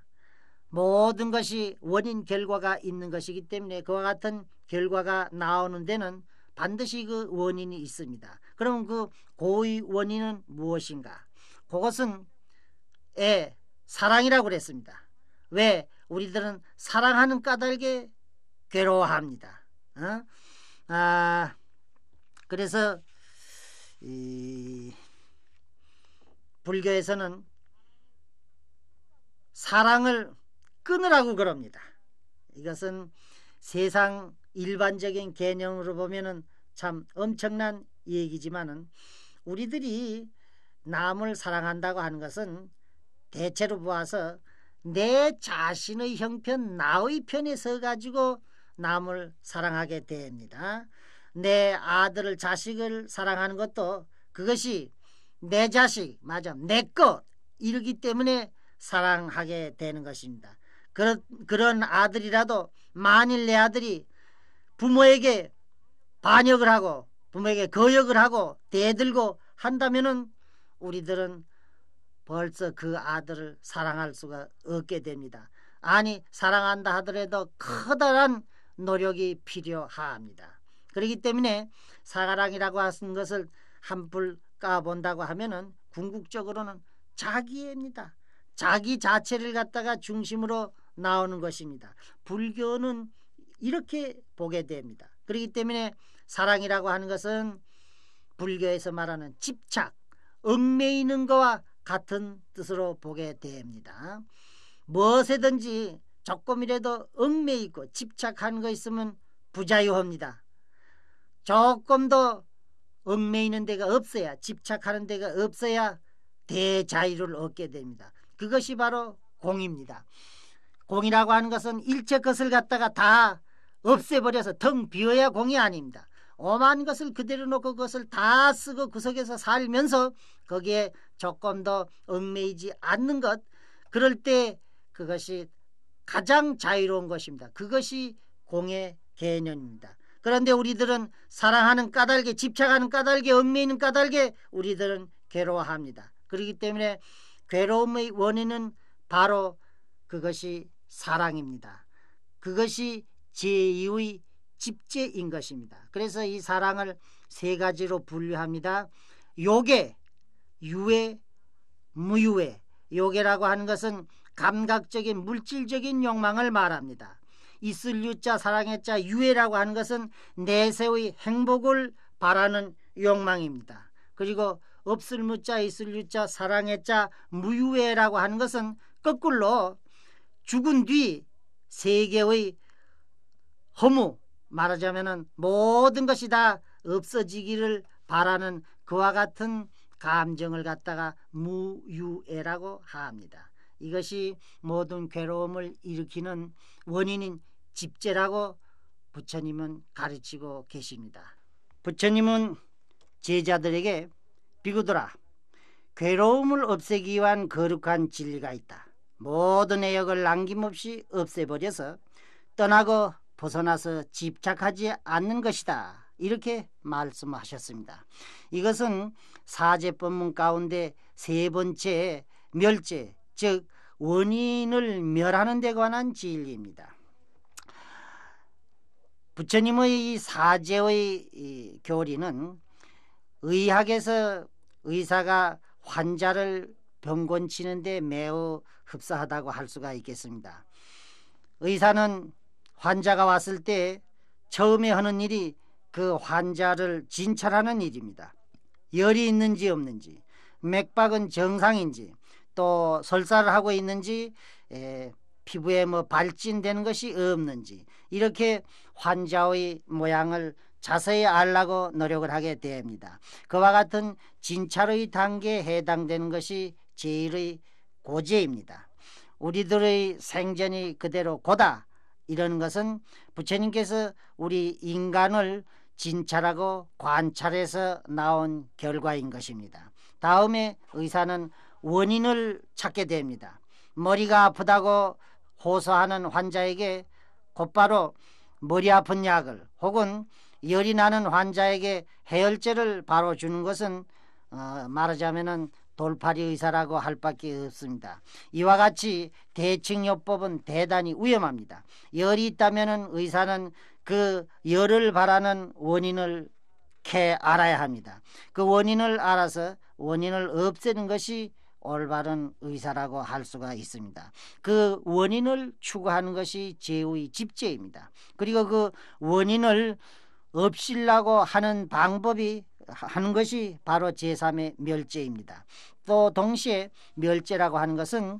모든 것이 원인 결과가 있는 것이기 때문에 그와 같은 결과가 나오는 데는 반드시 그 원인이 있습니다. 그럼 그 고의 원인은 무엇인가? 그것은 사랑이라고 그랬습니다. 왜? 우리들은 사랑하는 까닭에 괴로워합니다. 그래서 이 불교에서는 사랑을 끊으라고 그럽니다. 이것은 세상 일반적인 개념으로 보면은 참 엄청난 얘기지만은 우리들이 남을 사랑한다고 하는 것은 대체로 보아서 내 자신의 형편, 나의 편에 서 가지고 남을 사랑하게 됩니다. 내 아들을, 자식을 사랑하는 것도 그것이 내 자식, 맞아, 내 것, 이러기 때문에 사랑하게 되는 것입니다. 그런 아들이라도 만일 내 아들이 부모에게 반역을 하고 부모에게 거역을 하고 대들고 한다면은 우리들은 벌써 그 아들을 사랑할 수가 없게 됩니다. 아니, 사랑한다 하더라도 커다란 노력이 필요합니다. 그렇기 때문에 사랑이라고 하는 것을 한풀 까본다고 하면은 궁극적으로는 자기애입니다. 자기 자체를 갖다가 중심으로 나오는 것입니다. 불교는 이렇게 보게 됩니다. 그렇기 때문에 사랑이라고 하는 것은 불교에서 말하는 집착, 얽매이는 것과 같은 뜻으로 보게 됩니다. 무엇이든지 조금이라도 얽매이고 집착한 거 있으면 부자유합니다. 조금도 얽매이는 데가 없어야, 집착하는 데가 없어야 대자유를 얻게 됩니다. 그것이 바로 공입니다. 공이라고 하는 것은 일체 것을 갖다가 다 없애버려서 텅 비어야 공이 아닙니다. 오만 것을 그대로 놓고 그것을 다 쓰고 그 속에서 살면서 거기에 조금 더 얽매이지 않는 것, 그럴 때 그것이 가장 자유로운 것입니다. 그것이 공의 개념입니다. 그런데 우리들은 사랑하는 까닭에, 집착하는 까닭에, 얽매이는 까닭에 우리들은 괴로워합니다. 그렇기 때문에 괴로움의 원인은 바로 그것이 사랑입니다. 그것이 제2의 집제인 것입니다. 그래서 이 사랑을 세 가지로 분류합니다. 요괴, 유괴, 무유괴. 요괴라고 하는 것은 감각적인 물질적인 욕망을 말합니다. 있을 유자, 사랑의 자, 유애라고 하는 것은 내세의 행복을 바라는 욕망입니다. 그리고 없을 무자, 있을 유자, 사랑의 자, 무유애라고 하는 것은 거꾸로 죽은 뒤 세계의 허무, 말하자면 모든 것이 다 없어지기를 바라는 그와 같은 감정을 갖다가 무유애라고 합니다. 이것이 모든 괴로움을 일으키는 원인인 집제라고 부처님은 가르치고 계십니다. 부처님은 제자들에게 비구들아, 괴로움을 없애기 위한 거룩한 진리가 있다. 모든 애역을 남김없이 없애버려서 떠나고 벗어나서 집착하지 않는 것이다. 이렇게 말씀하셨습니다. 이것은 사제법문 가운데 세 번째 멸제, 즉 원인을 멸하는 데 관한 진리입니다. 부처님의 이 사제의 이 교리는 의학에서 의사가 환자를 병 고치는 데 매우 흡사하다고 할 수가 있겠습니다. 의사는 환자가 왔을 때 처음에 하는 일이 그 환자를 진찰하는 일입니다. 열이 있는지 없는지, 맥박은 정상인지, 또 설사를 하고 있는지, 피부에 뭐 발진되는 것이 없는지, 이렇게 환자의 모양을 자세히 알려고 노력을 하게 됩니다. 그와 같은 진찰의 단계에 해당되는 것이 제1의 고제입니다. 우리들의 생전이 그대로 고다, 이런 것은 부처님께서 우리 인간을 진찰하고 관찰해서 나온 결과인 것입니다. 다음에 의사는 원인을 찾게 됩니다. 머리가 아프다고 호소하는 환자에게 곧바로 머리 아픈 약을, 혹은 열이 나는 환자에게 해열제를 바로 주는 것은 말하자면은 돌팔이 의사라고 할 밖에 없습니다. 이와 같이 대칭요법은 대단히 위험합니다. 열이 있다면 의사는 그 열을 바라는 원인을 알아야 합니다. 그 원인을 알아서 원인을 없애는 것이 올바른 의사라고 할 수가 있습니다. 그 원인을 추구하는 것이 제의 집제입니다. 그리고 그 원인을 없애려고 하는 방법이 하는 것이 바로 제3의 멸제입니다. 또 동시에 멸제라고 하는 것은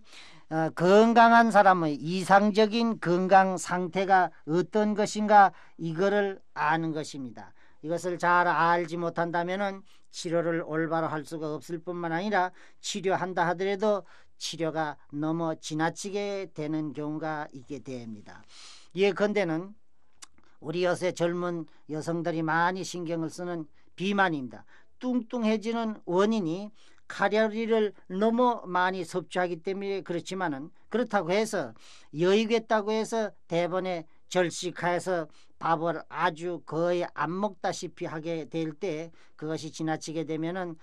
건강한 사람의 이상적인 건강 상태가 어떤 것인가, 이거를 아는 것입니다. 이것을 잘 알지 못한다면 치료를 올바로 할 수가 없을 뿐만 아니라 치료한다 하더라도 치료가 너무 지나치게 되는 경우가 있게 됩니다. 예컨대는 우리 요새 젊은 여성들이 많이 신경을 쓰는 비만입니다. 뚱뚱해지는 원인이 칼로리를 너무 많이 섭취하기 때문에 그렇지만은, 그렇다고 해서 여의겠다고 해서 대번에 절식해서 밥을 아주 거의 안 먹다시피 하게 될 때, 그것이 지나치게 되면은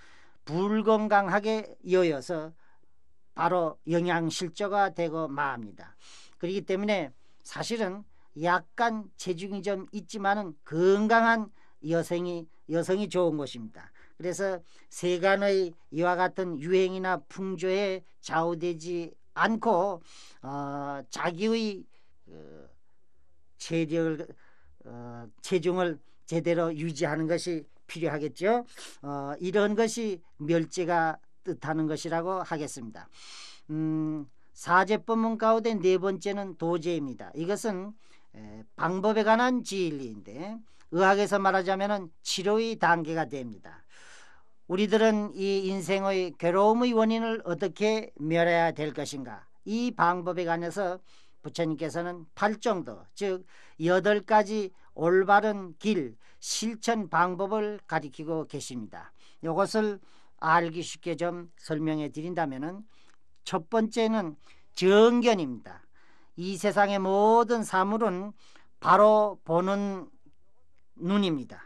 불건강하게 여여서 바로 영양실조가 되고 맙니다. 그렇기 때문에 사실은 약간 체중이 좀 있지만은 건강한 여성이 좋은 것입니다. 그래서 세간의 이와 같은 유행이나 풍조에 좌우되지 않고 자기의 체력을 체중을 제대로 유지하는 것이 필요하겠죠. 이런 것이 멸제가 뜻하는 것이라고 하겠습니다. 사제법문 가운데 네 번째는 도제입니다. 이것은 방법에 관한 진리인데 의학에서 말하자면 치료의 단계가 됩니다. 우리들은 이 인생의 괴로움의 원인을 어떻게 멸해야 될 것인가, 이 방법에 관해서 부처님께서는 팔정도, 즉 8가지 올바른 길, 실천 방법을 가리키고 계십니다. 이것을 알기 쉽게 좀 설명해 드린다면, 첫 번째는 정견입니다. 이 세상의 모든 사물은 바로 보는 눈입니다.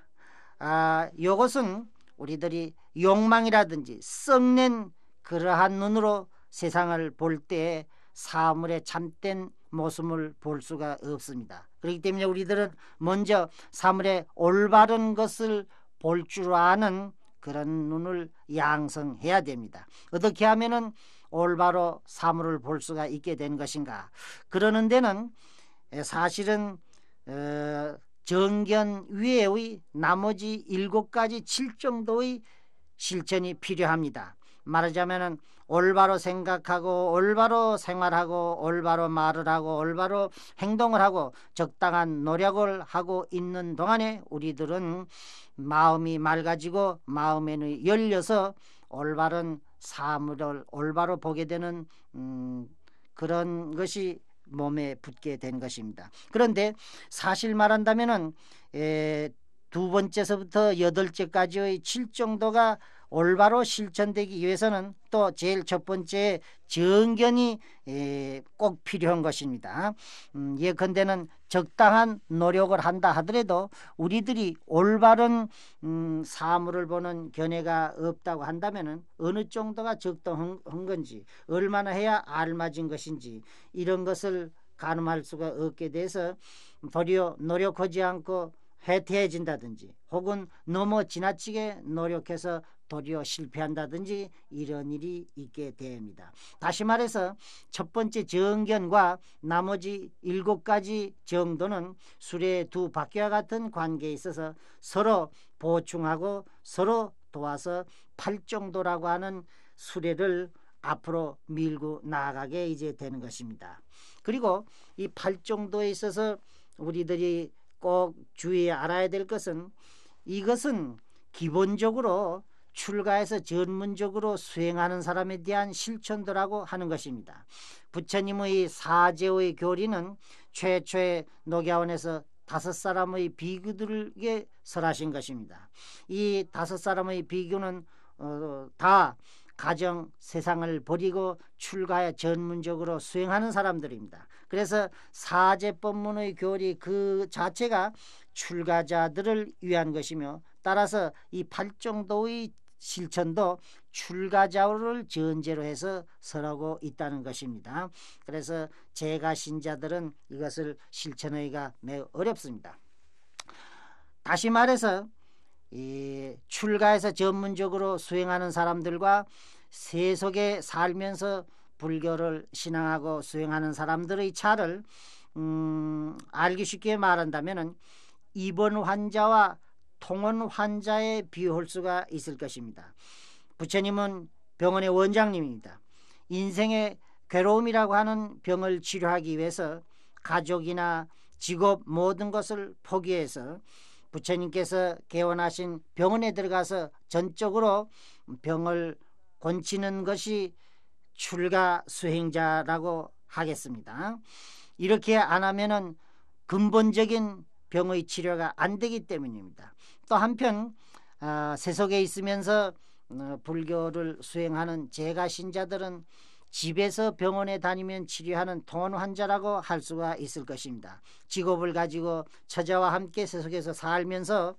이것은 우리들이 욕망이라든지 썩낸 그러한 눈으로 세상을 볼 때 사물의 참된 모습을 볼 수가 없습니다. 그렇기 때문에 우리들은 먼저 사물의 올바른 것을 볼 줄 아는 그런 눈을 양성해야 됩니다. 어떻게 하면은 올바로 사물을 볼 수가 있게 된 것인가? 그러는 데는 사실은 정견 외의 나머지 7가지 7정도의 실천이 필요합니다. 말하자면은 올바로 생각하고 올바로 생활하고 올바로 말을 하고 올바로 행동을 하고 적당한 노력을 하고 있는 동안에 우리들은 마음이 맑아지고 마음의 눈이 열려서 올바른 사물을 올바로 보게 되는 그런 것이 몸에 붙게 된 것입니다. 그런데 사실 말한다면은 2번째서부터 8째까지의 7정도가 올바로 실천되기 위해서는 또 제일 첫 번째 정견이 꼭 필요한 것입니다. 예컨대는 적당한 노력을 한다 하더라도 우리들이 올바른 사물을 보는 견해가 없다고 한다면 어느 정도가 적당한 건지, 얼마나 해야 알맞은 것인지, 이런 것을 가늠할 수가 없게 돼서 도리어 노력하지 않고 해태해진다든지 혹은 너무 지나치게 노력해서 도리어 실패한다든지 이런 일이 있게 됩니다. 다시 말해서 첫 번째 정견과 나머지 7가지 정도는 술의 2 바퀴와 같은 관계에 있어서 서로 보충하고 서로 도와서 팔정도라고 하는 수레를 앞으로 밀고 나아가게 이제 되는 것입니다. 그리고 이 팔정도에 있어서 우리들이 꼭 주의해 알아야 될 것은, 이것은 기본적으로 출가해서 전문적으로 수행하는 사람에 대한 실천도라고 하는 것입니다. 부처님의 사제의 교리는 최초의 녹야원에서 5 사람의 비구들에게 설하신 것입니다. 이 5 사람의 비구는 다 가정 세상을 버리고 출가해 전문적으로 수행하는 사람들입니다. 그래서 사제법문의 교리 그 자체가 출가자들을 위한 것이며, 따라서 이 팔정도의 실천도 출가자를 전제로 해서 설하고 있다는 것입니다. 그래서 재가 신자들은 이것을 실천하기가 매우 어렵습니다. 다시 말해서 이 출가해서 전문적으로 수행하는 사람들과 세속에 살면서 불교를 신앙하고 수행하는 사람들의 차를 알기 쉽게 말한다면 입원 환자와 통원 환자에 비유할 수가 있을 것입니다. 부처님은 병원의 원장님입니다. 인생의 괴로움이라고 하는 병을 치료하기 위해서 가족이나 직업 모든 것을 포기해서 부처님께서 개원하신 병원에 들어가서 전적으로 병을 고치는 것이 출가 수행자라고 하겠습니다. 이렇게 안 하면은 근본적인 병의 치료가 안 되기 때문입니다. 또 한편 세속에 있으면서 불교를 수행하는 재가 신자들은 집에서 병원에 다니면 치료하는 통원 환자라고 할 수가 있을 것입니다. 직업을 가지고 처자와 함께 세속에서 살면서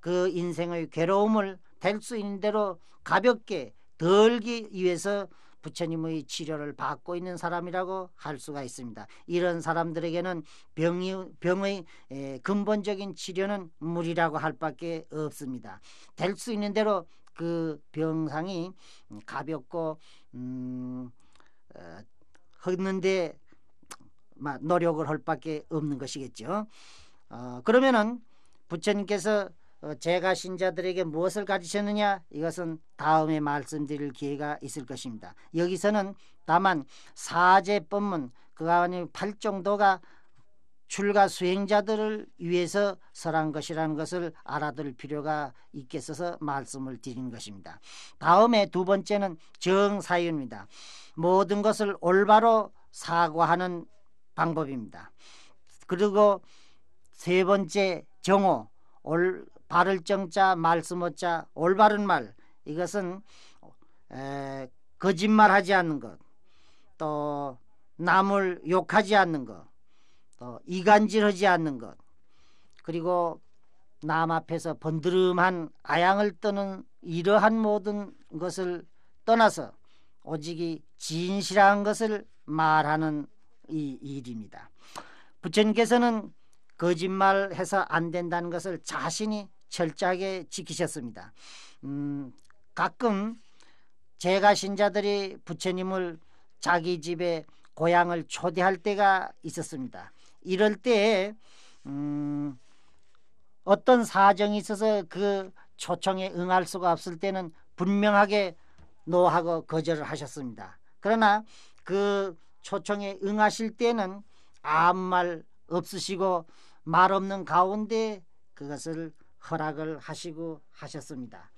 그 인생의 괴로움을 될 수 있는 대로 가볍게 덜기 위해서 부처님의 치료를 받고 있는 사람이라고 할 수가 있습니다. 이런 사람들에게는 병의 근본적인 치료는 무리라고 할 밖에 없습니다. 될 수 있는 대로 그 병상이 가볍고 헛는데 막 노력을 할 밖에 없는 것이겠죠. 그러면은 부처님께서 제가 신자들에게 무엇을 가르치느냐, 이것은 다음에 말씀드릴 기회가 있을 것입니다. 여기서는 다만 사제법문, 그가 아닌 팔정도가 출가 수행자들을 위해서 설한 것이라는 것을 알아둘 필요가 있겠어서 말씀을 드린 것입니다. 다음에 두 번째는 정사유입니다. 모든 것을 올바로 사과하는 방법입니다. 그리고 세 번째 정오, 바를 정자, 말씀어자, 올바른 말, 이것은 거짓말하지 않는 것, 또 남을 욕하지 않는 것, 또 이간질하지 않는 것, 그리고 남 앞에서 번드름한 아양을 떠는 이러한 모든 것을 떠나서 오직이 진실한 것을 말하는 이 일입니다. 부처님께서는 거짓말해서 안 된다는 것을 자신이 철저하게 지키셨습니다. 가끔 제가 신자들이 부처님을 자기 집에 고향을 초대할 때가 있었습니다. 이럴 때에 어떤 사정이 있어서 그 초청에 응할 수가 없을 때는 분명하게 노하고 거절을 하셨습니다. 그러나 그 초청에 응하실 때는 아무 말 없으시고 말 없는 가운데 그것을 허락을 하시고 하셨습니다.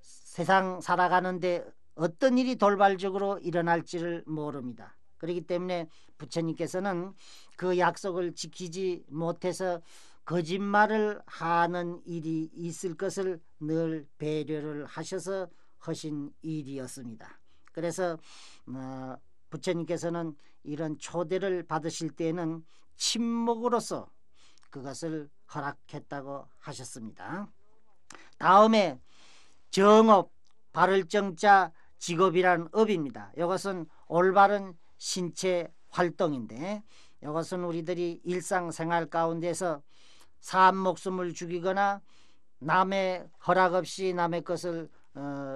세상 살아가는데 어떤 일이 돌발적으로 일어날지를 모릅니다. 그렇기 때문에 부처님께서는 그 약속을 지키지 못해서 거짓말을 하는 일이 있을 것을 늘 배려를 하셔서 하신 일이었습니다. 그래서 부처님께서는 이런 초대를 받으실 때에는 침묵으로서 그것을 허락했다고 하셨습니다. 다음에 정업, 바를 정자, 직업이란 업입니다. 이것은 올바른 신체 활동인데, 이것은 우리들이 일상생활 가운데서 삶 목숨을 죽이거나 남의 허락 없이 남의 것을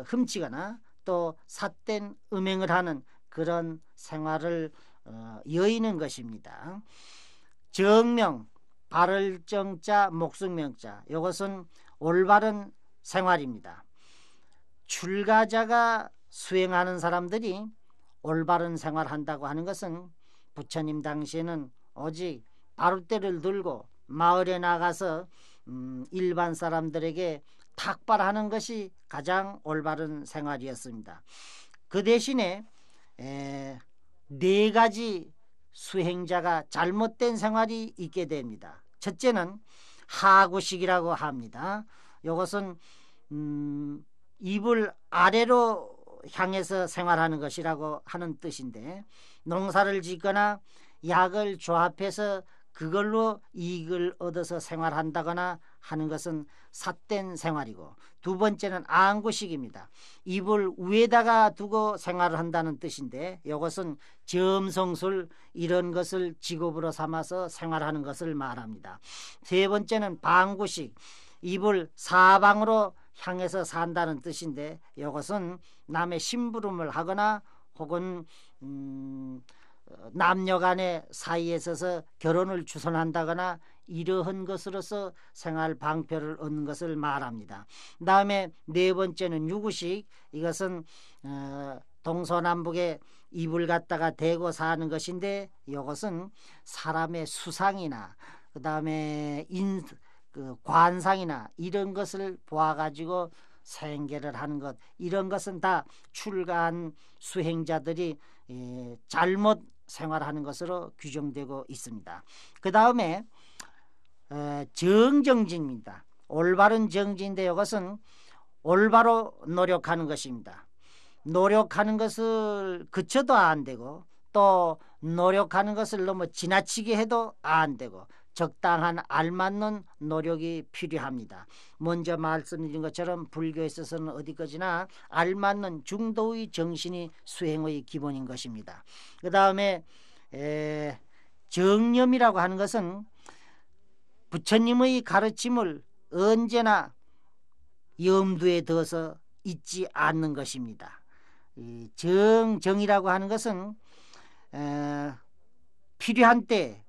훔치거나 또 삿된 음행을 하는 그런 생활을 여의는 것입니다. 정명, 바를 정자, 목숨 명자, 이것은 올바른 생활입니다. 출가자가 수행하는 사람들이 올바른 생활한다고 하는 것은 부처님 당시에는 오직 바루대를 들고 마을에 나가서 일반 사람들에게 탁발하는 것이 가장 올바른 생활이었습니다. 그 대신에 네 가지 수행자가 잘못된 생활이 있게 됩니다. 첫째는 하구식이라고 합니다. 이것은 이불 아래로 향해서 생활하는 것이라고 하는 뜻인데, 농사를 짓거나 약을 조합해서 그걸로 이익을 얻어서 생활한다거나 하는 것은 삿된 생활이고, 두 번째는 안구식입니다. 이불 위에다가 두고 생활을 한다는 뜻인데, 이것은 점성술, 이런 것을 직업으로 삼아서 생활하는 것을 말합니다. 세 번째는 방구식, 이불 사방으로 향해서 산다는 뜻인데, 이것은 남의 심부름을 하거나 혹은 남녀 간의 사이에 서서 결혼을 주선한다거나 이러한 것으로서 생활 방편을 얻는 것을 말합니다. 그 다음에 네 번째는 유구식, 이것은 동서남북에 이불 갖다가 대고 사는 것인데, 이것은 사람의 수상이나 그 다음에 관상이나 이런 것을 보아가지고 생계를 하는 것, 이런 것은 다 출가한 수행자들이 잘못 생활하는 것으로 규정되고 있습니다. 그 다음에 정정지입니다. 올바른 정지인데, 이것은 올바로 노력하는 것입니다. 노력하는 것을 그쳐도 안 되고, 또 노력하는 것을 너무 지나치게 해도 안 되고, 적당한 알맞는 노력이 필요합니다. 먼저 말씀드린 것처럼 불교에 있어서는 어디까지나 알맞는 중도의 정신이 수행의 기본인 것입니다. 그 다음에 정념이라고 하는 것은 부처님의 가르침을 언제나 염두에 둬서 있지 않는 것입니다. 이 정이라고 하는 것은 필요한 때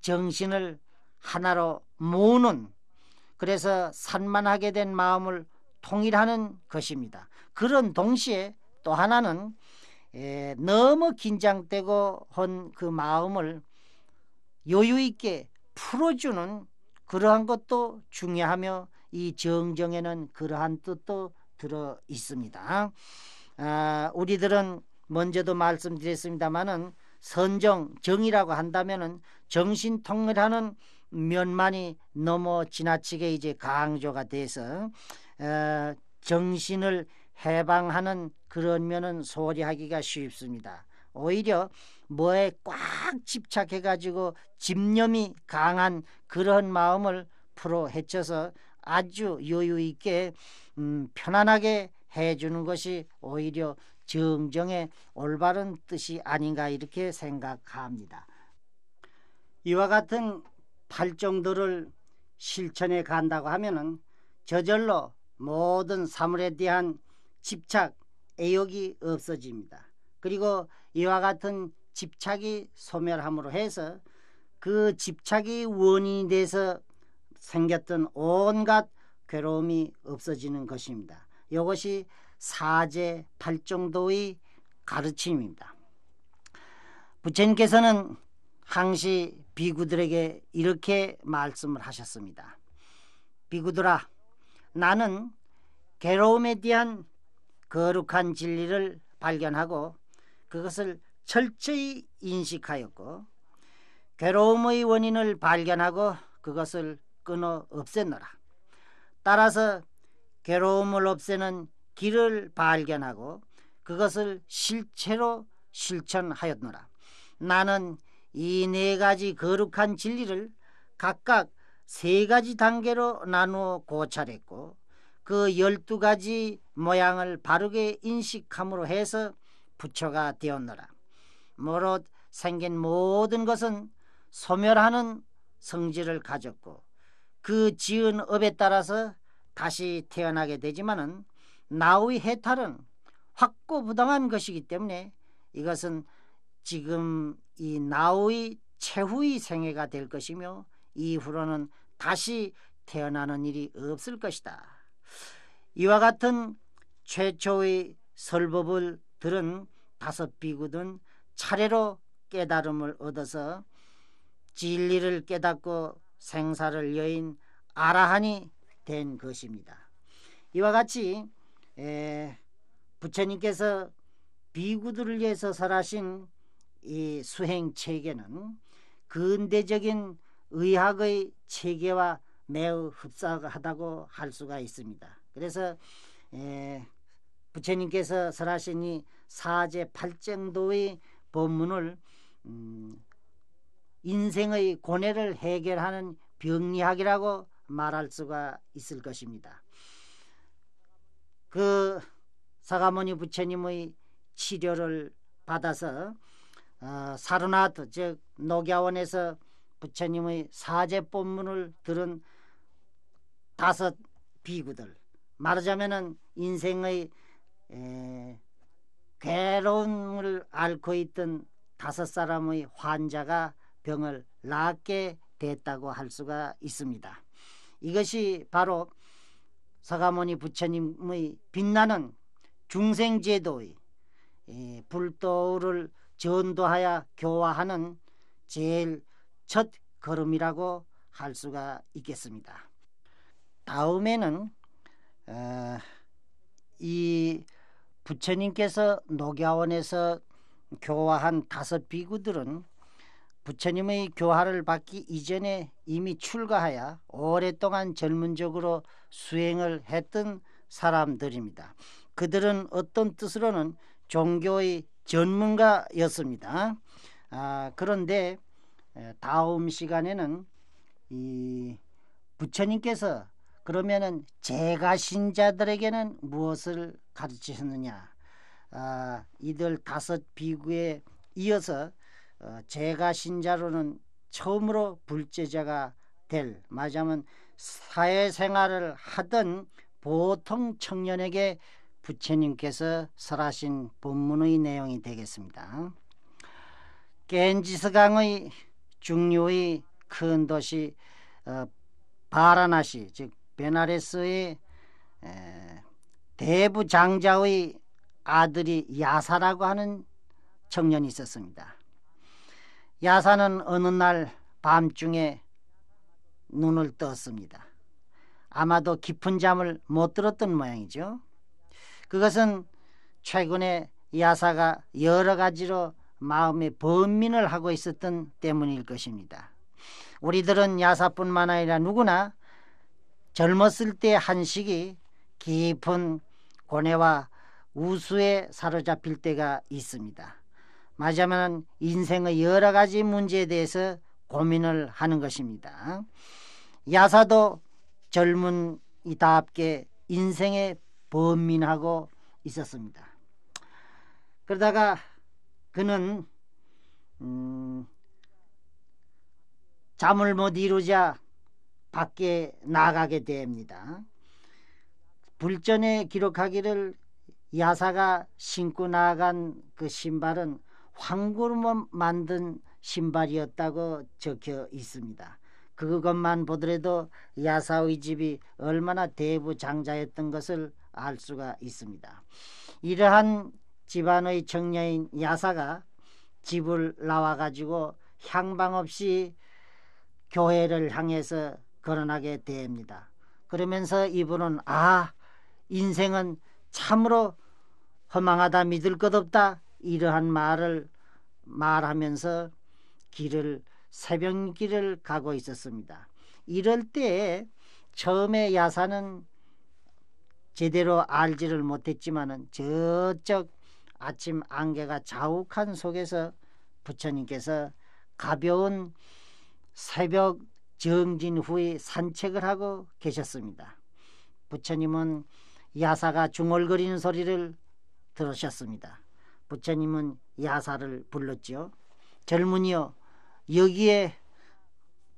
정신을 하나로 모으는, 그래서 산만하게 된 마음을 통일하는 것입니다. 그런 동시에 또 하나는 너무 긴장되고 한 그 마음을 여유있게 풀어주는 그러한 것도 중요하며, 이 정정에는 그러한 뜻도 들어 있습니다. 우리들은 먼저도 말씀드렸습니다만은 선정, 정이라고 한다면은 정신 통일하는 면만이 너무 지나치게 이제 강조가 돼서 정신을 해방하는 그런 면은 소홀히 하기가 쉽습니다. 오히려 뭐에 꽉 집착해가지고 집념이 강한 그런 마음을 풀어 헤쳐서 아주 여유있게 편안하게 해주는 것이 오히려 정정의 올바른 뜻이 아닌가 이렇게 생각합니다. 이와 같은 팔정도를 실천해 간다고 하면은 저절로 모든 사물에 대한 집착, 애욕이 없어집니다. 그리고 이와 같은 집착이 소멸함으로 해서 그 집착이 원인이 돼서 생겼던 온갖 괴로움이 없어지는 것입니다. 이것이 사제 팔정도의 가르침입니다. 부처님께서는 항시 비구들에게 이렇게 말씀을 하셨습니다. 비구들아, 나는 괴로움에 대한 거룩한 진리를 발견하고 그것을 철저히 인식하였고 괴로움의 원인을 발견하고 그것을 끊어 없애노라. 따라서 괴로움을 없애는 길을 발견하고 그것을 실체로 실천하였노라. 나는 이 네 가지 거룩한 진리를 각각 세 가지 단계로 나누어 고찰했고 그 12가지 모양을 바르게 인식함으로 해서 부처가 되었노라. 모로 생긴 모든 것은 소멸하는 성질을 가졌고 그 지은 업에 따라서 다시 태어나게 되지만은 나의 해탈은 확고부당한 것이기 때문에 이것은 지금 이 나의 최후의 생애가 될 것이며 이후로는 다시 태어나는 일이 없을 것이다. 이와 같은 최초의 설법을 들은 5 비구는 차례로 깨달음을 얻어서 진리를 깨닫고 생사를 여인 아라한이 된 것입니다. 이와 같이 부처님께서 비구들을 위해서 설하신 이 수행체계는 근대적인 의학의 체계와 매우 흡사하다고 할 수가 있습니다. 그래서 부처님께서 설하신 이 사제 팔정도의 법문을 인생의 고뇌를 해결하는 병리학이라고 말할 수가 있을 것입니다. 그 석가모니 부처님의 치료를 받아서 사르나트, 즉 녹야원에서 부처님의 사제법문을 들은 5 비구들, 말하자면은 인생의 괴로움을 앓고 있던 5 사람의 환자가 병을 낫게 됐다고 할 수가 있습니다. 이것이 바로 석가모니 부처님의 빛나는 중생제도의 불도를 전도하여 교화하는 제일 첫 걸음이라고 할 수가 있겠습니다. 다음에는 이 부처님께서 녹야원에서 교화한 5 비구들은 부처님의 교화를 받기 이전에 이미 출가하여 오랫동안 전문적으로 수행을 했던 사람들입니다. 그들은 어떤 뜻으로는 종교의 전문가였습니다. 그런데 다음 시간에는 이 부처님께서 그러면은 재가신자들에게는 무엇을 가르치셨느냐, 이들 5 비구에 이어서 재가신자로는 처음으로 불제자가 될, 말하자면 사회생활을 하던 보통 청년에게 부처님께서 설하신 본문의 내용이 되겠습니다. 겐지스강의 중류의 큰 도시 바라나시, 즉 베나레스의 대부장자의 아들이 야사라고 하는 청년이 있었습니다. 야사는 어느 날 밤중에 눈을 떴습니다. 아마도 깊은 잠을 못 들었던 모양이죠. 그것은 최근에 야사가 여러 가지로 마음의 번민을 하고 있었던 때문일 것입니다. 우리들은 야사뿐만 아니라 누구나 젊었을 때 한식이 깊은 고뇌와 우수에 사로잡힐 때가 있습니다. 맞으면 인생의 여러 가지 문제에 대해서 고민을 하는 것입니다. 야사도 젊은이답게 인생에 번민하고 있었습니다. 그러다가 그는 잠을 못 이루자 밖에 나가게 됩니다. 불전에 기록하기를 야사가 신고 나간 그 신발은 황구로 만든 신발이었다고 적혀 있습니다. 그것만 보더라도 야사의 집이 얼마나 대부장자였던 것을 알 수가 있습니다. 이러한 집안의 청년인 야사가 집을 나와가지고 향방 없이 교회를 향해서 걸어나게 됩니다. 그러면서 이분은 인생은 참으로 허망하다, 믿을 것 없다, 이러한 말을 말하면서 길을 새벽길을 가고 있었습니다. 이럴 때에 처음에 야사는 제대로 알지를 못했지만은 저쪽 아침 안개가 자욱한 속에서 부처님께서 가벼운 새벽 정진 후에 산책을 하고 계셨습니다. 부처님은 야사가 중얼거리는 소리를 들으셨습니다. 부처님은 야사를 불렀지요. 젊은이여, 여기에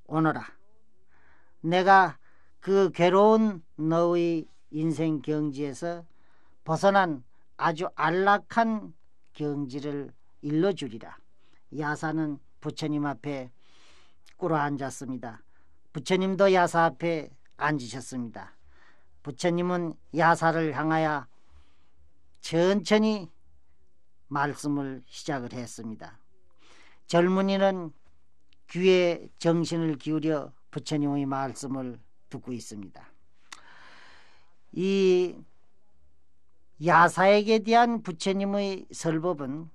오너라. 내가 그 괴로운 너의 인생 경지에서 벗어난 아주 안락한 경지를 일러주리라. 야사는 부처님 앞에 꿇어 앉았습니다. 부처님도 야사 앞에 앉으셨습니다. 부처님은 야사를 향하여 천천히 말씀을 시작을 했습니다. 젊은이는 귀에 정신을 기울여 부처님의 말씀을 듣고 있습니다. 이 야사에게 대한 부처님의 설법은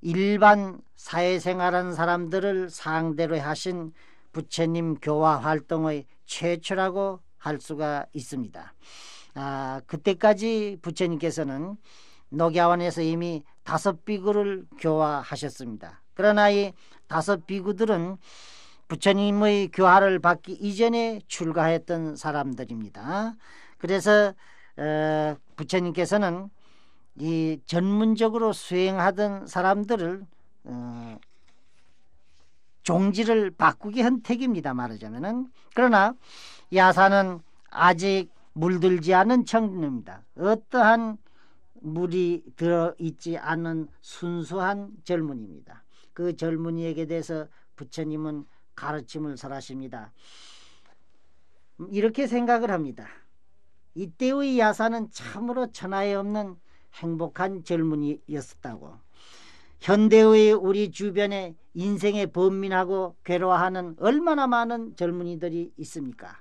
일반 사회생활한 사람들을 상대로 하신 부처님 교화 활동의 최초라고 할 수가 있습니다. 그때까지 부처님께서는 녹야원에서 이미 5 비구를 교화하셨습니다. 그러나 이 5 비구들은 부처님의 교화를 받기 이전에 출가했던 사람들입니다. 그래서 부처님께서는 이 전문적으로 수행하던 사람들을 종지를 바꾸게 한 택입니다, 말하자면은. 그러나 야사는 아직 물들지 않은 청년입니다. 어떠한 물이 들어있지 않은 순수한 젊은이입니다. 그 젊은이에게 대해서 부처님은 가르침을 설하십니다. 이렇게 생각을 합니다. 이때의 야사는 참으로 천하에 없는 행복한 젊은이였었다고. 현대의 우리 주변에 인생에 번민하고 괴로워하는 얼마나 많은 젊은이들이 있습니까?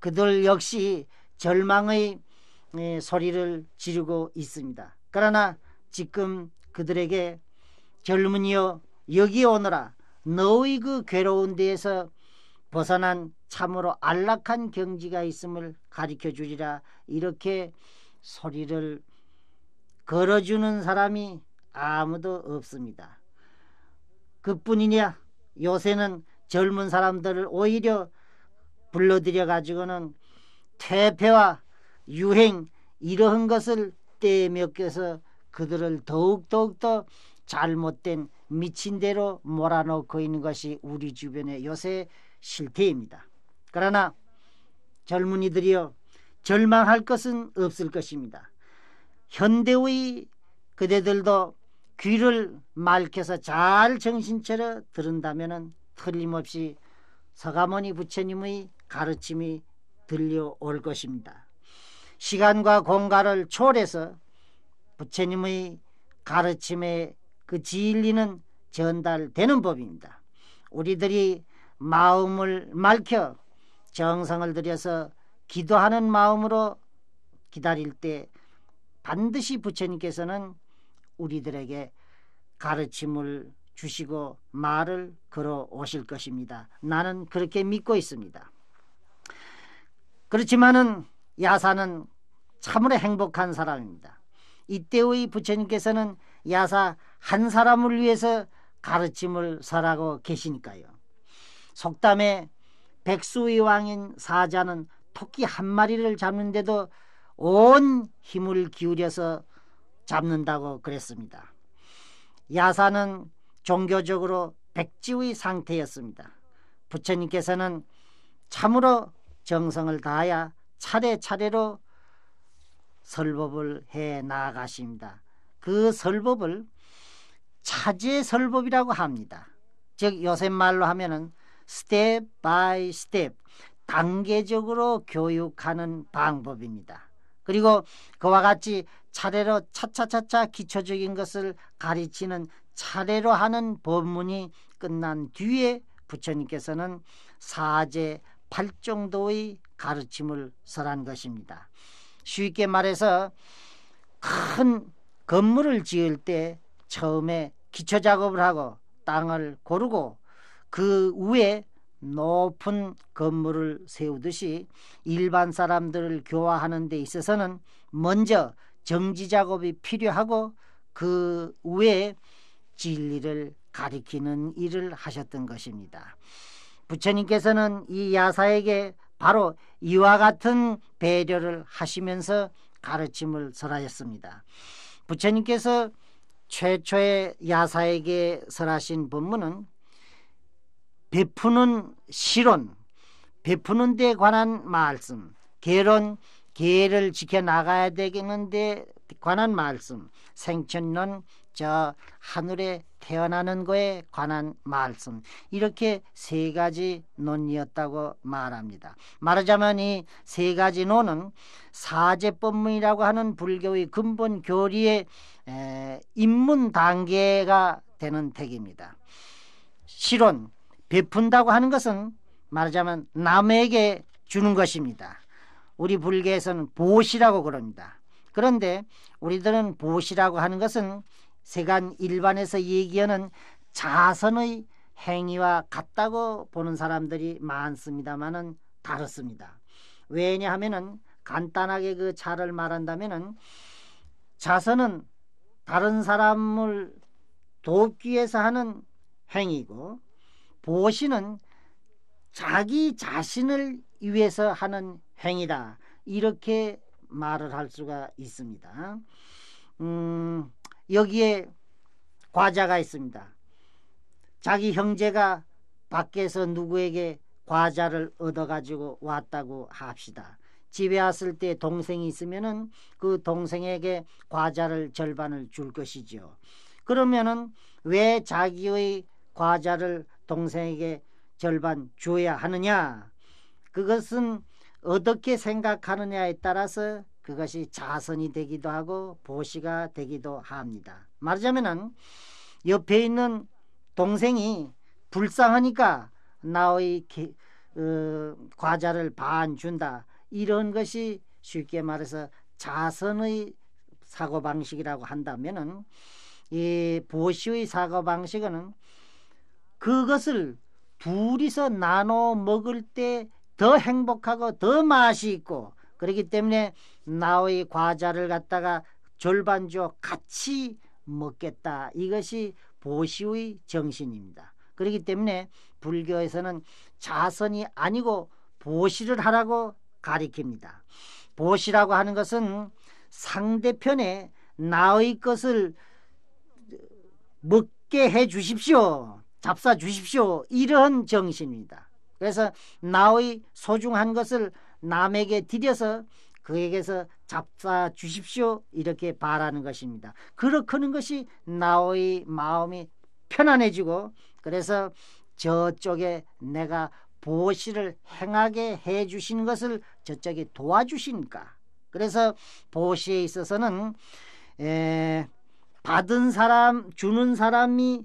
그들 역시 절망의 소리를 지르고 있습니다. 그러나 지금 그들에게 젊은이여, 여기 오너라. 너의 그 괴로운 데에서 벗어난 참으로 안락한 경지가 있음을 가르쳐 주리라. 이렇게 소리를 걸어주는 사람이 아무도 없습니다. 그뿐이냐, 요새는 젊은 사람들을 오히려 불러들여 가지고는 퇴폐와 유행, 이러한 것을 때에 엮여서 그들을 더욱더 잘못된 미친대로 몰아넣고 있는 것이 우리 주변의 요새 실태입니다. 그러나 젊은이들이여, 절망할 것은 없을 것입니다. 현대의 그대들도 귀를 맑혀서 잘 정신차려 들은다면 틀림없이 석가모니 부처님의 가르침이 들려올 것입니다. 시간과 공간을 초월해서 부처님의 가르침의 그 진리는 전달되는 법입니다. 우리들이 마음을 맑혀 정성을 들여서 기도하는 마음으로 기다릴 때 반드시 부처님께서는 우리들에게 가르침을 주시고 말을 걸어 오실 것입니다. 나는 그렇게 믿고 있습니다. 그렇지만은 야사는 참으로 행복한 사람입니다. 이때의 부처님께서는 야사 한 사람을 위해서 가르침을 설하고 계시니까요. 속담에 백수의 왕인 사자는 토끼 한 마리를 잡는데도 온 힘을 기울여서 잡는다고 그랬습니다. 야사는 종교적으로 백지의 상태였습니다. 부처님께서는 참으로 정성을 다하여 차례차례로 설법을 해 나아가십니다. 그 설법을 차제 설법이라고 합니다. 즉 요새 말로 하면은 스텝 바이 스텝 단계적으로 교육하는 방법입니다. 그리고 그와 같이 차례로 차차차차 기초적인 것을 가르치는 차례로 하는 법문이 끝난 뒤에 부처님께서는 사제 팔정도의 가르침을 설한 것입니다. 쉽게 말해서 큰 건물을 지을 때 처음에 기초작업을 하고 땅을 고르고 그 위에 높은 건물을 세우듯이 일반 사람들을 교화하는 데 있어서는 먼저 정지작업이 필요하고 그 위에 진리를 가리키는 일을 하셨던 것입니다. 부처님께서는 이 야사에게 바로 이와 같은 배려를 하시면서 가르침을 설하였습니다. 부처님께서 최초의 야사에게 설하신 법문은 베푸는 실론, 베푸는 데 관한 말씀, 계론, 계를 지켜나가야 되는 데 관한 말씀, 생천론, 저 하늘에 태어나는 거에 관한 말씀, 이렇게 세 가지 논이었다고 말합니다. 말하자면 이 세 가지 논은 사제법문이라고 하는 불교의 근본 교리의 입문 단계가 되는 택입니다. 실론, 베푼다고 하는 것은 말하자면 남에게 주는 것입니다. 우리 불교에서는 보시라고 그럽니다. 그런데 우리들은 보시라고 하는 것은 세간 일반에서 얘기하는 자선의 행위와 같다고 보는 사람들이 많습니다만은 다릅니다. 왜냐하면은 간단하게 그 차를 말한다면은 자선은 다른 사람을 돕기 위해서 하는 행위고 보시는 자기 자신을 위해서 하는 행위다, 이렇게 말을 할 수가 있습니다. 여기에 과자가 있습니다. 자기 형제가 밖에서 누구에게 과자를 얻어가지고 왔다고 합시다. 집에 왔을 때 동생이 있으면은 그 동생에게 과자를 절반을 줄 것이죠. 그러면은 왜 자기의 과자를 동생에게 절반 줘야 하느냐? 그것은 어떻게 생각하느냐에 따라서 그것이 자선이 되기도 하고 보시가 되기도 합니다. 말하자면 옆에 있는 동생이 불쌍하니까 나의 과자를 반 준다, 이런 것이 쉽게 말해서 자선의 사고방식이라고 한다면은 이 보시의 사고방식은 그것을 둘이서 나눠 먹을 때 더 행복하고 더 맛이 있고, 그렇기 때문에 나의 과자를 갖다가 절반 줘 같이 먹겠다, 이것이 보시의 정신입니다. 그렇기 때문에 불교에서는 자선이 아니고 보시를 하라고 가리킵니다. 보시라고 하는 것은 상대편의 나의 것을 먹게 해 주십시오, 잡사 주십시오, 이런 정신입니다. 그래서 나의 소중한 것을 남에게 드려서 그에게서 잡사 주십시오 이렇게 바라는 것입니다. 그렇게는 것이 나의 마음이 편안해지고 그래서 저쪽에 내가 보시를 행하게 해주신 것을 저쪽에 도와주시니까 그래서 보시에 있어서는 받은 사람 주는 사람이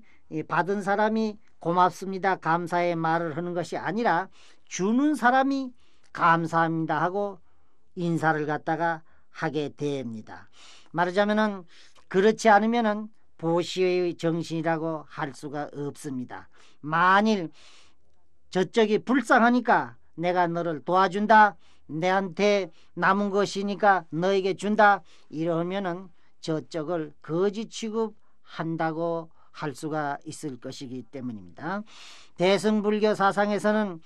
받은 사람이 고맙습니다 감사의 말을 하는 것이 아니라 주는 사람이 감사합니다 하고 인사를 갖다가 하게 됩니다. 말하자면은 그렇지 않으면은 보시의 정신이라고 할 수가 없습니다. 만일 저쪽이 불쌍하니까 내가 너를 도와준다. 내한테 남은 것이니까 너에게 준다. 이러면은 저쪽을 거지 취급한다고 할 수가 있을 것이기 때문입니다. 대승불교 사상에서는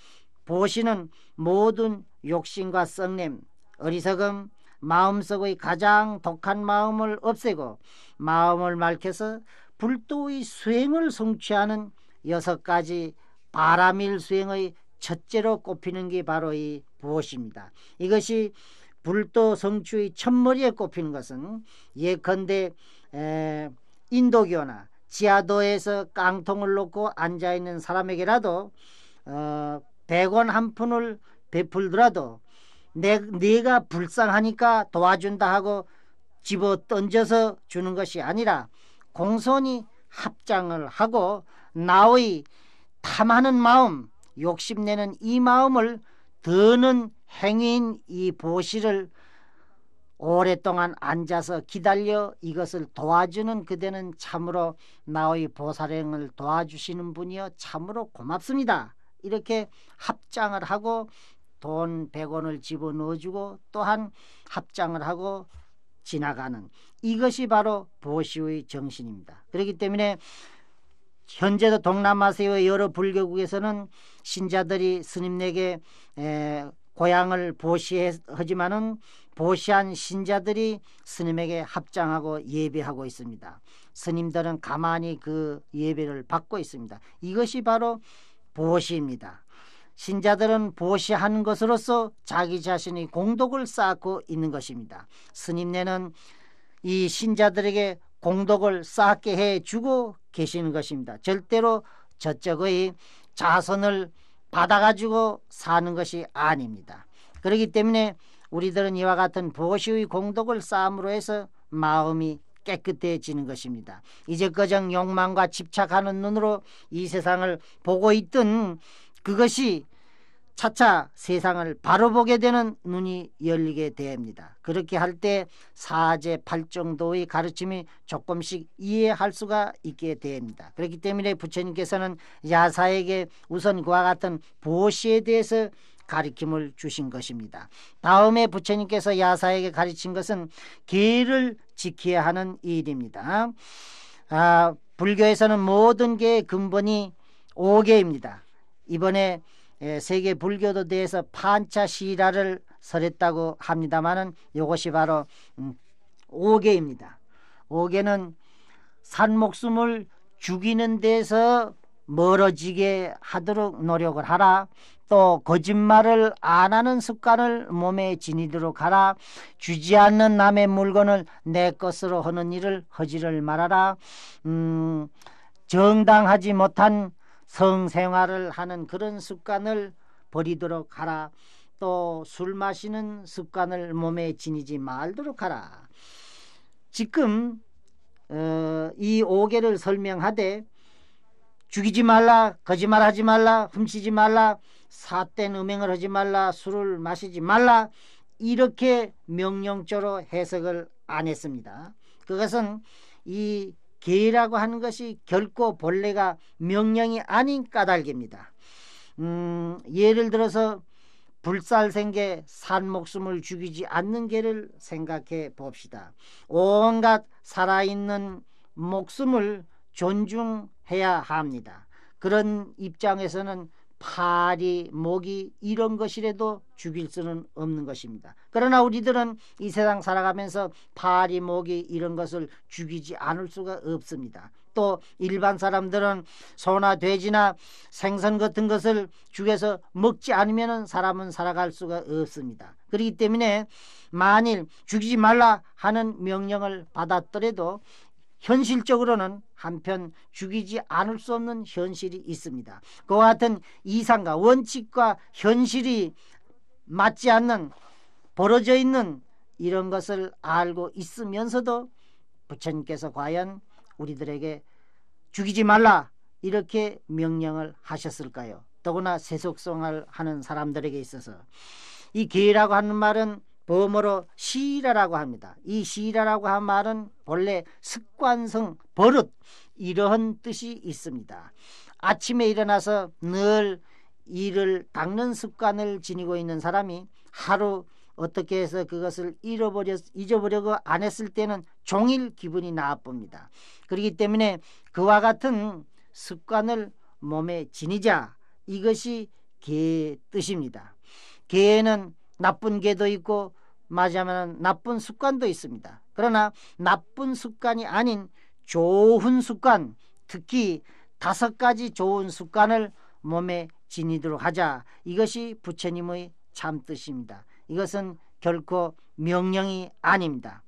보시는 모든 욕심과 썩냄, 어리석음, 마음속의 가장 독한 마음을 없애고 마음을 맑혀서 불도의 수행을 성취하는 6가지 바람일 수행의 첫째로 꼽히는 게 바로 이 보시입니다. 이것이 불도 성취의 첫머리에 꼽히는 것은 예컨대 인도교나 지하도에서 깡통을 놓고 앉아있는 사람에게라도 100원 한 푼을 베풀더라도 내가 불쌍하니까 도와준다 하고 집어던져서 주는 것이 아니라 공손히 합장을 하고 나의 탐하는 마음, 욕심내는 이 마음을 드는 행위인 이 보시를 오랫동안 앉아서 기다려 이것을 도와주는 그대는 참으로 나의 보살행을 도와주시는 분이여 참으로 고맙습니다. 이렇게 합장을 하고 돈 100원을 집어넣어주고 또한 합장을 하고 지나가는 이것이 바로 보시의 정신입니다. 그렇기 때문에 현재도 동남아시아의 여러 불교국에서는 신자들이 스님에게 고향을 보시하지만은 보시한 신자들이 스님에게 합장하고 예배하고 있습니다. 스님들은 가만히 그 예배를 받고 있습니다. 이것이 바로 보시입니다. 신자들은 보시한 것으로서 자기 자신의 공덕을 쌓고 있는 것입니다. 스님네는 이 신자들에게 공덕을 쌓게 해주고 계시는 것입니다. 절대로 저쪽의 자선을 받아가지고 사는 것이 아닙니다. 그렇기 때문에 우리들은 이와 같은 보시의 공덕을 쌓음으로 해서 마음이 깨끗해지는 것입니다. 이제까지 욕망과 집착하는 눈으로 이 세상을 보고 있던 그것이 차차 세상을 바로 보게 되는 눈이 열리게 됩니다. 그렇게 할 때 사제 팔정도의 가르침이 조금씩 이해할 수가 있게 됩니다. 그렇기 때문에 부처님께서는 야사에게 우선 그와 같은 보시에 대해서 가르침을 주신 것입니다. 다음에 부처님께서 야사에게 가르친 것은 계를 지켜야 하는 일입니다. 불교에서는 모든 계의 근본이 5계입니다. 이번에 세계 불교도 대해서 판차시라를 설했다고 합니다만은 이것이 바로 5계입니다. 5계는 산목숨을 죽이는 데서 멀어지게 하도록 노력을 하라. 또 거짓말을 안 하는 습관을 몸에 지니도록 하라. 주지 않는 남의 물건을 내 것으로 하는 일을 하지를 말아라. 정당하지 못한 성생활을 하는 그런 습관을 버리도록 하라. 또 술 마시는 습관을 몸에 지니지 말도록 하라. 지금 이 5계를 설명하되 죽이지 말라, 거짓말하지 말라, 훔치지 말라, 삿된 음행을 하지 말라, 술을 마시지 말라 이렇게 명령조로 해석을 안 했습니다. 그것은 이 계라고 하는 것이 결코 본래가 명령이 아닌 까닭입니다. 예를 들어서 불살생계 산 목숨을 죽이지 않는 계를 생각해 봅시다. 온갖 살아있는 목숨을 존중해야 합니다. 그런 입장에서는 파리, 모기 이런 것이라도 죽일 수는 없는 것입니다. 그러나 우리들은 이 세상 살아가면서 파리, 모기 이런 것을 죽이지 않을 수가 없습니다. 또 일반 사람들은 소나 돼지나 생선 같은 것을 죽여서 먹지 않으면 사람은 살아갈 수가 없습니다. 그렇기 때문에 만일 죽이지 말라 하는 명령을 받았더라도 현실적으로는 한편 죽이지 않을 수 없는 현실이 있습니다. 그와 같은 이상과 원칙과 현실이 맞지 않는, 벌어져 있는 이런 것을 알고 있으면서도 부처님께서 과연 우리들에게 죽이지 말라 이렇게 명령을 하셨을까요? 더구나 세속성을 하는 사람들에게 있어서 이 계라고 하는 말은 범어로 시라라고 합니다. 이 시라라고 한 말은 본래 습관성, 버릇 이러한 뜻이 있습니다. 아침에 일어나서 늘 이를 닦는 습관을 지니고 있는 사람이 하루 어떻게 해서 그것을 잊어버려고 안 했을 때는 종일 기분이 나쁩니다. 그렇기 때문에 그와 같은 습관을 몸에 지니자, 이것이 계의 뜻입니다. 계에는 나쁜 계도 있고 맞으면 나쁜 습관도 있습니다. 그러나 나쁜 습관이 아닌 좋은 습관, 특히 5가지 좋은 습관을 몸에 지니도록 하자, 이것이 부처님의 참뜻입니다. 이것은 결코 명령이 아닙니다.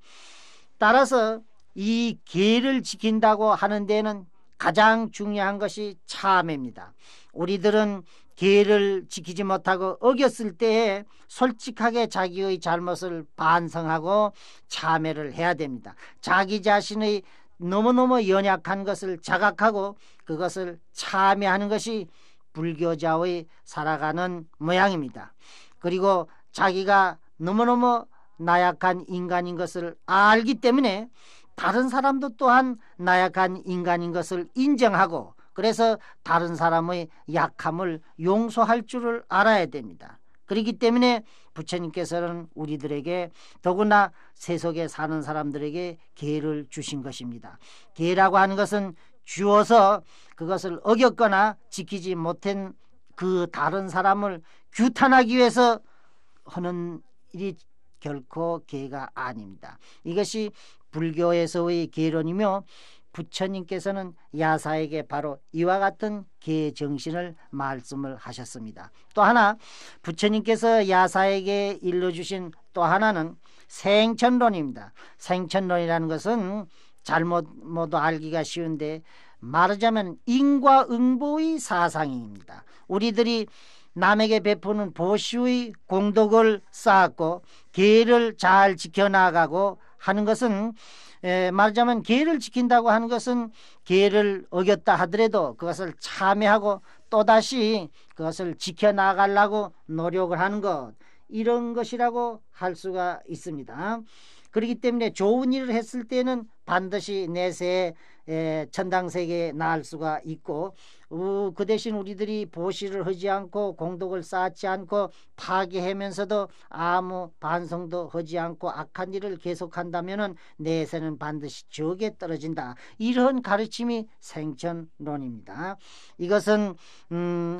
따라서 이 계를 지킨다고 하는 데에는 가장 중요한 것이 참회입니다. 우리들은 계를 지키지 못하고 어겼을 때에 솔직하게 자기의 잘못을 반성하고 참회를 해야 됩니다. 자기 자신의 너무너무 연약한 것을 자각하고 그것을 참회하는 것이 불교자의 살아가는 모양입니다. 그리고 자기가 너무너무 나약한 인간인 것을 알기 때문에 다른 사람도 또한 나약한 인간인 것을 인정하고, 그래서 다른 사람의 약함을 용서할 줄을 알아야 됩니다. 그렇기 때문에 부처님께서는 우리들에게, 더구나 세속에 사는 사람들에게 계를 주신 것입니다. 계라고 하는 것은 주어서 그것을 어겼거나 지키지 못한 그 다른 사람을 규탄하기 위해서 하는 일이 결코 계가 아닙니다. 이것이 불교에서의 계론이며, 부처님께서는 야사에게 바로 이와 같은 계 정신을 말씀을 하셨습니다. 또 하나, 부처님께서 야사에게 일러주신 또 하나는 생천론입니다. 생천론이라는 것은 잘못 모두 알기가 쉬운데 말하자면 인과응보의 사상입니다. 우리들이 남에게 베푸는 보시의 공덕을 쌓았고 계를 잘 지켜나가고 하는 것은, 말하자면 계를 지킨다고 하는 것은 계를 어겼다 하더라도 그것을 참회하고 또다시 그것을 지켜나가려고 노력을 하는 것, 이런 것이라고 할 수가 있습니다. 그렇기 때문에 좋은 일을 했을 때는 반드시 내세에 천당세계에 나을 수가 있고, 그 대신 우리들이 보시를 하지 않고 공덕을 쌓지 않고 파괴하면서도 아무 반성도 하지 않고 악한 일을 계속한다면 내세는 반드시 적에 떨어진다. 이런 가르침이 생천론입니다. 이것은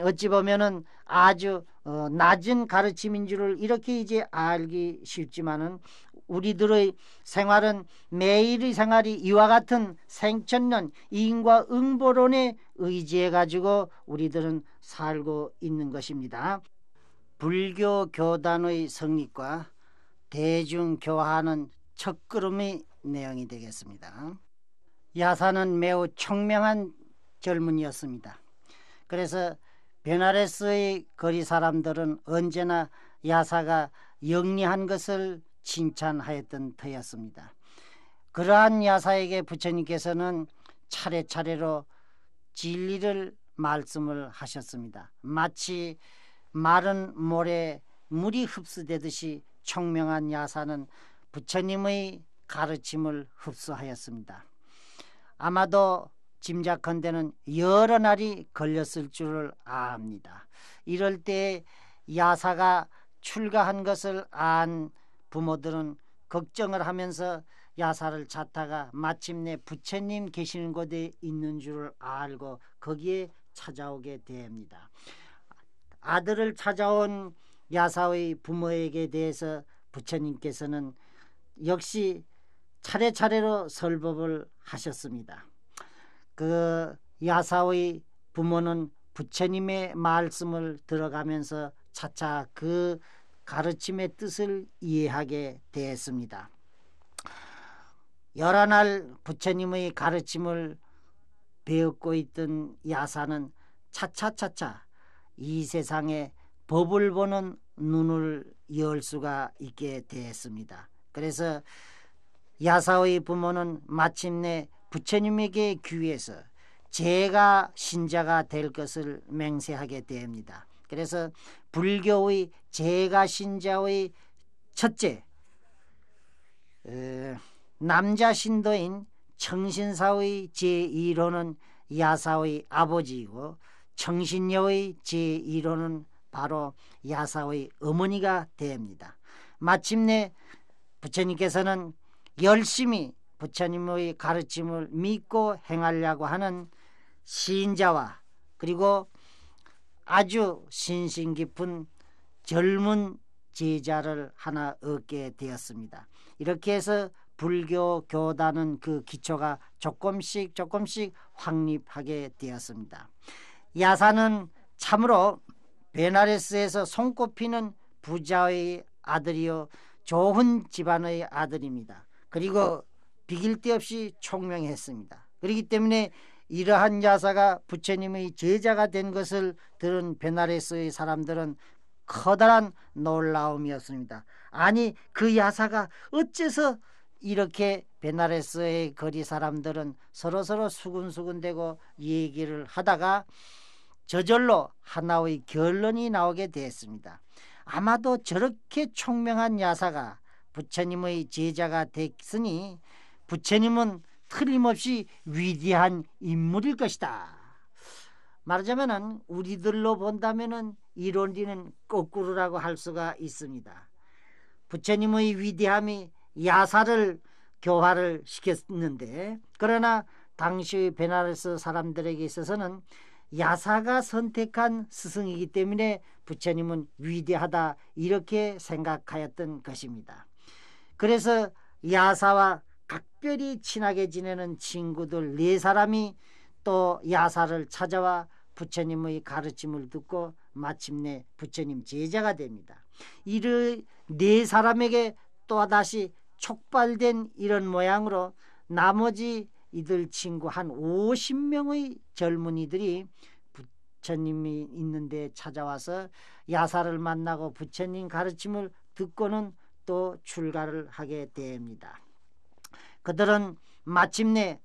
어찌 보면은 아주 낮은 가르침인 줄을 이렇게 이제 알기 쉽지만은 우리들의 생활은, 매일의 생활이 이와 같은 생천론, 인과응보론에 의지해 가지고 우리들은 살고 있는 것입니다. 불교 교단의 성립과 대중교화는 첫걸음의 내용이 되겠습니다. 야사는 매우 청명한 젊은이였습니다. 그래서 베나레스의 거리 사람들은 언제나 야사가 영리한 것을 칭찬하였던 터였습니다. 그러한 야사에게 부처님께서는 차례차례로 진리를 말씀을 하셨습니다. 마치 마른 모래에 물이 흡수되듯이 청명한 야사는 부처님의 가르침을 흡수하였습니다. 아마도 짐작컨대는 여러 날이 걸렸을 줄을 압니다. 이럴 때 야사가 출가한 것을 안 부모들은 걱정을 하면서 야사를 찾다가 마침내 부처님 계시는 곳에 있는 줄 알고 거기에 찾아오게 됩니다. 아들을 찾아온 야사의 부모에게 대해서 부처님께서는 역시 차례차례로 설법을 하셨습니다. 그 야사의 부모는 부처님의 말씀을 들어가면서 차차 그 가르침의 뜻을 이해하게 되었습니다. 여러 날 부처님의 가르침을 배우고 있던 야사는 차차차차 이 세상에 법을 보는 눈을 열 수가 있게 되었습니다. 그래서 야사의 부모는 마침내 부처님에게 귀해서 제가 신자가 될 것을 맹세하게 됩니다. 그래서 불교의 제가 신자의 첫째 남자 신도인 청신사의 제1호는 야사의 아버지이고 청신녀의 제1호는 바로 야사의 어머니가 됩니다. 마침내 부처님께서는 열심히 부처님의 가르침을 믿고 행하려고 하는 신자와 그리고 아주 신심 깊은 젊은 제자를 하나 얻게 되었습니다. 이렇게 해서 불교 교단은 그 기초가 조금씩 확립하게 되었습니다. 야사는 참으로 베나레스에서 손꼽히는 부자의 아들이요 좋은 집안의 아들입니다. 그리고 비길 데 없이 총명했습니다. 그렇기 때문에 이러한 야사가 부처님의 제자가 된 것을 들은 베나레스의 사람들은 커다란 놀라움이었습니다. 아니, 그 야사가 어째서 이렇게 베나레스의 거리 사람들은 서로서로 수군수군대고 얘기를 하다가 저절로 하나의 결론이 나오게 되었습니다. 아마도 저렇게 총명한 야사가 부처님의 제자가 됐으니 부처님은 틀림없이 위대한 인물일 것이다. 말하자면 우리들로 본다면 이 논리는 거꾸로라고 할 수가 있습니다. 부처님의 위대함이 야사를 교화를 시켰는데 그러나 당시 베나레스 사람들에게 있어서는 야사가 선택한 스승이기 때문에 부처님은 위대하다 이렇게 생각하였던 것입니다. 그래서 야사와 각별히 친하게 지내는 친구들 4사람이 또 야사를 찾아와 부처님의 가르침을 듣고 마침내 부처님 제자가 됩니다. 이를 4사람에게 또다시 촉발된 이런 모양으로 나머지 이들 친구 한 50명의 젊은이들이 부처님이 있는데 찾아와서 야사를 만나고 부처님 가르침을 듣고는 또 출가를 하게 됩니다. 그들은 마침내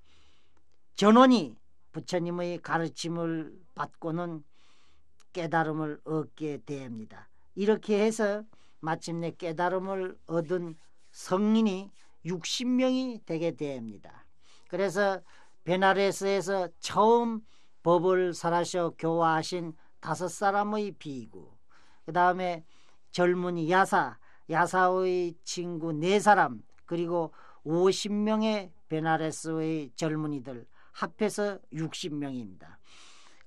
전원이 부처님의 가르침을 받고는 깨달음을 얻게 됩니다. 이렇게 해서 마침내 깨달음을 얻은 성인이 60명이 되게 됩니다. 그래서 베나레스에서 처음 법을 설하셔 교화하신 5사람의 비구, 그 다음에 젊은이 야사, 야사의 친구 4사람, 그리고 50명의 베나레스의 젊은이들 합해서 60명입니다.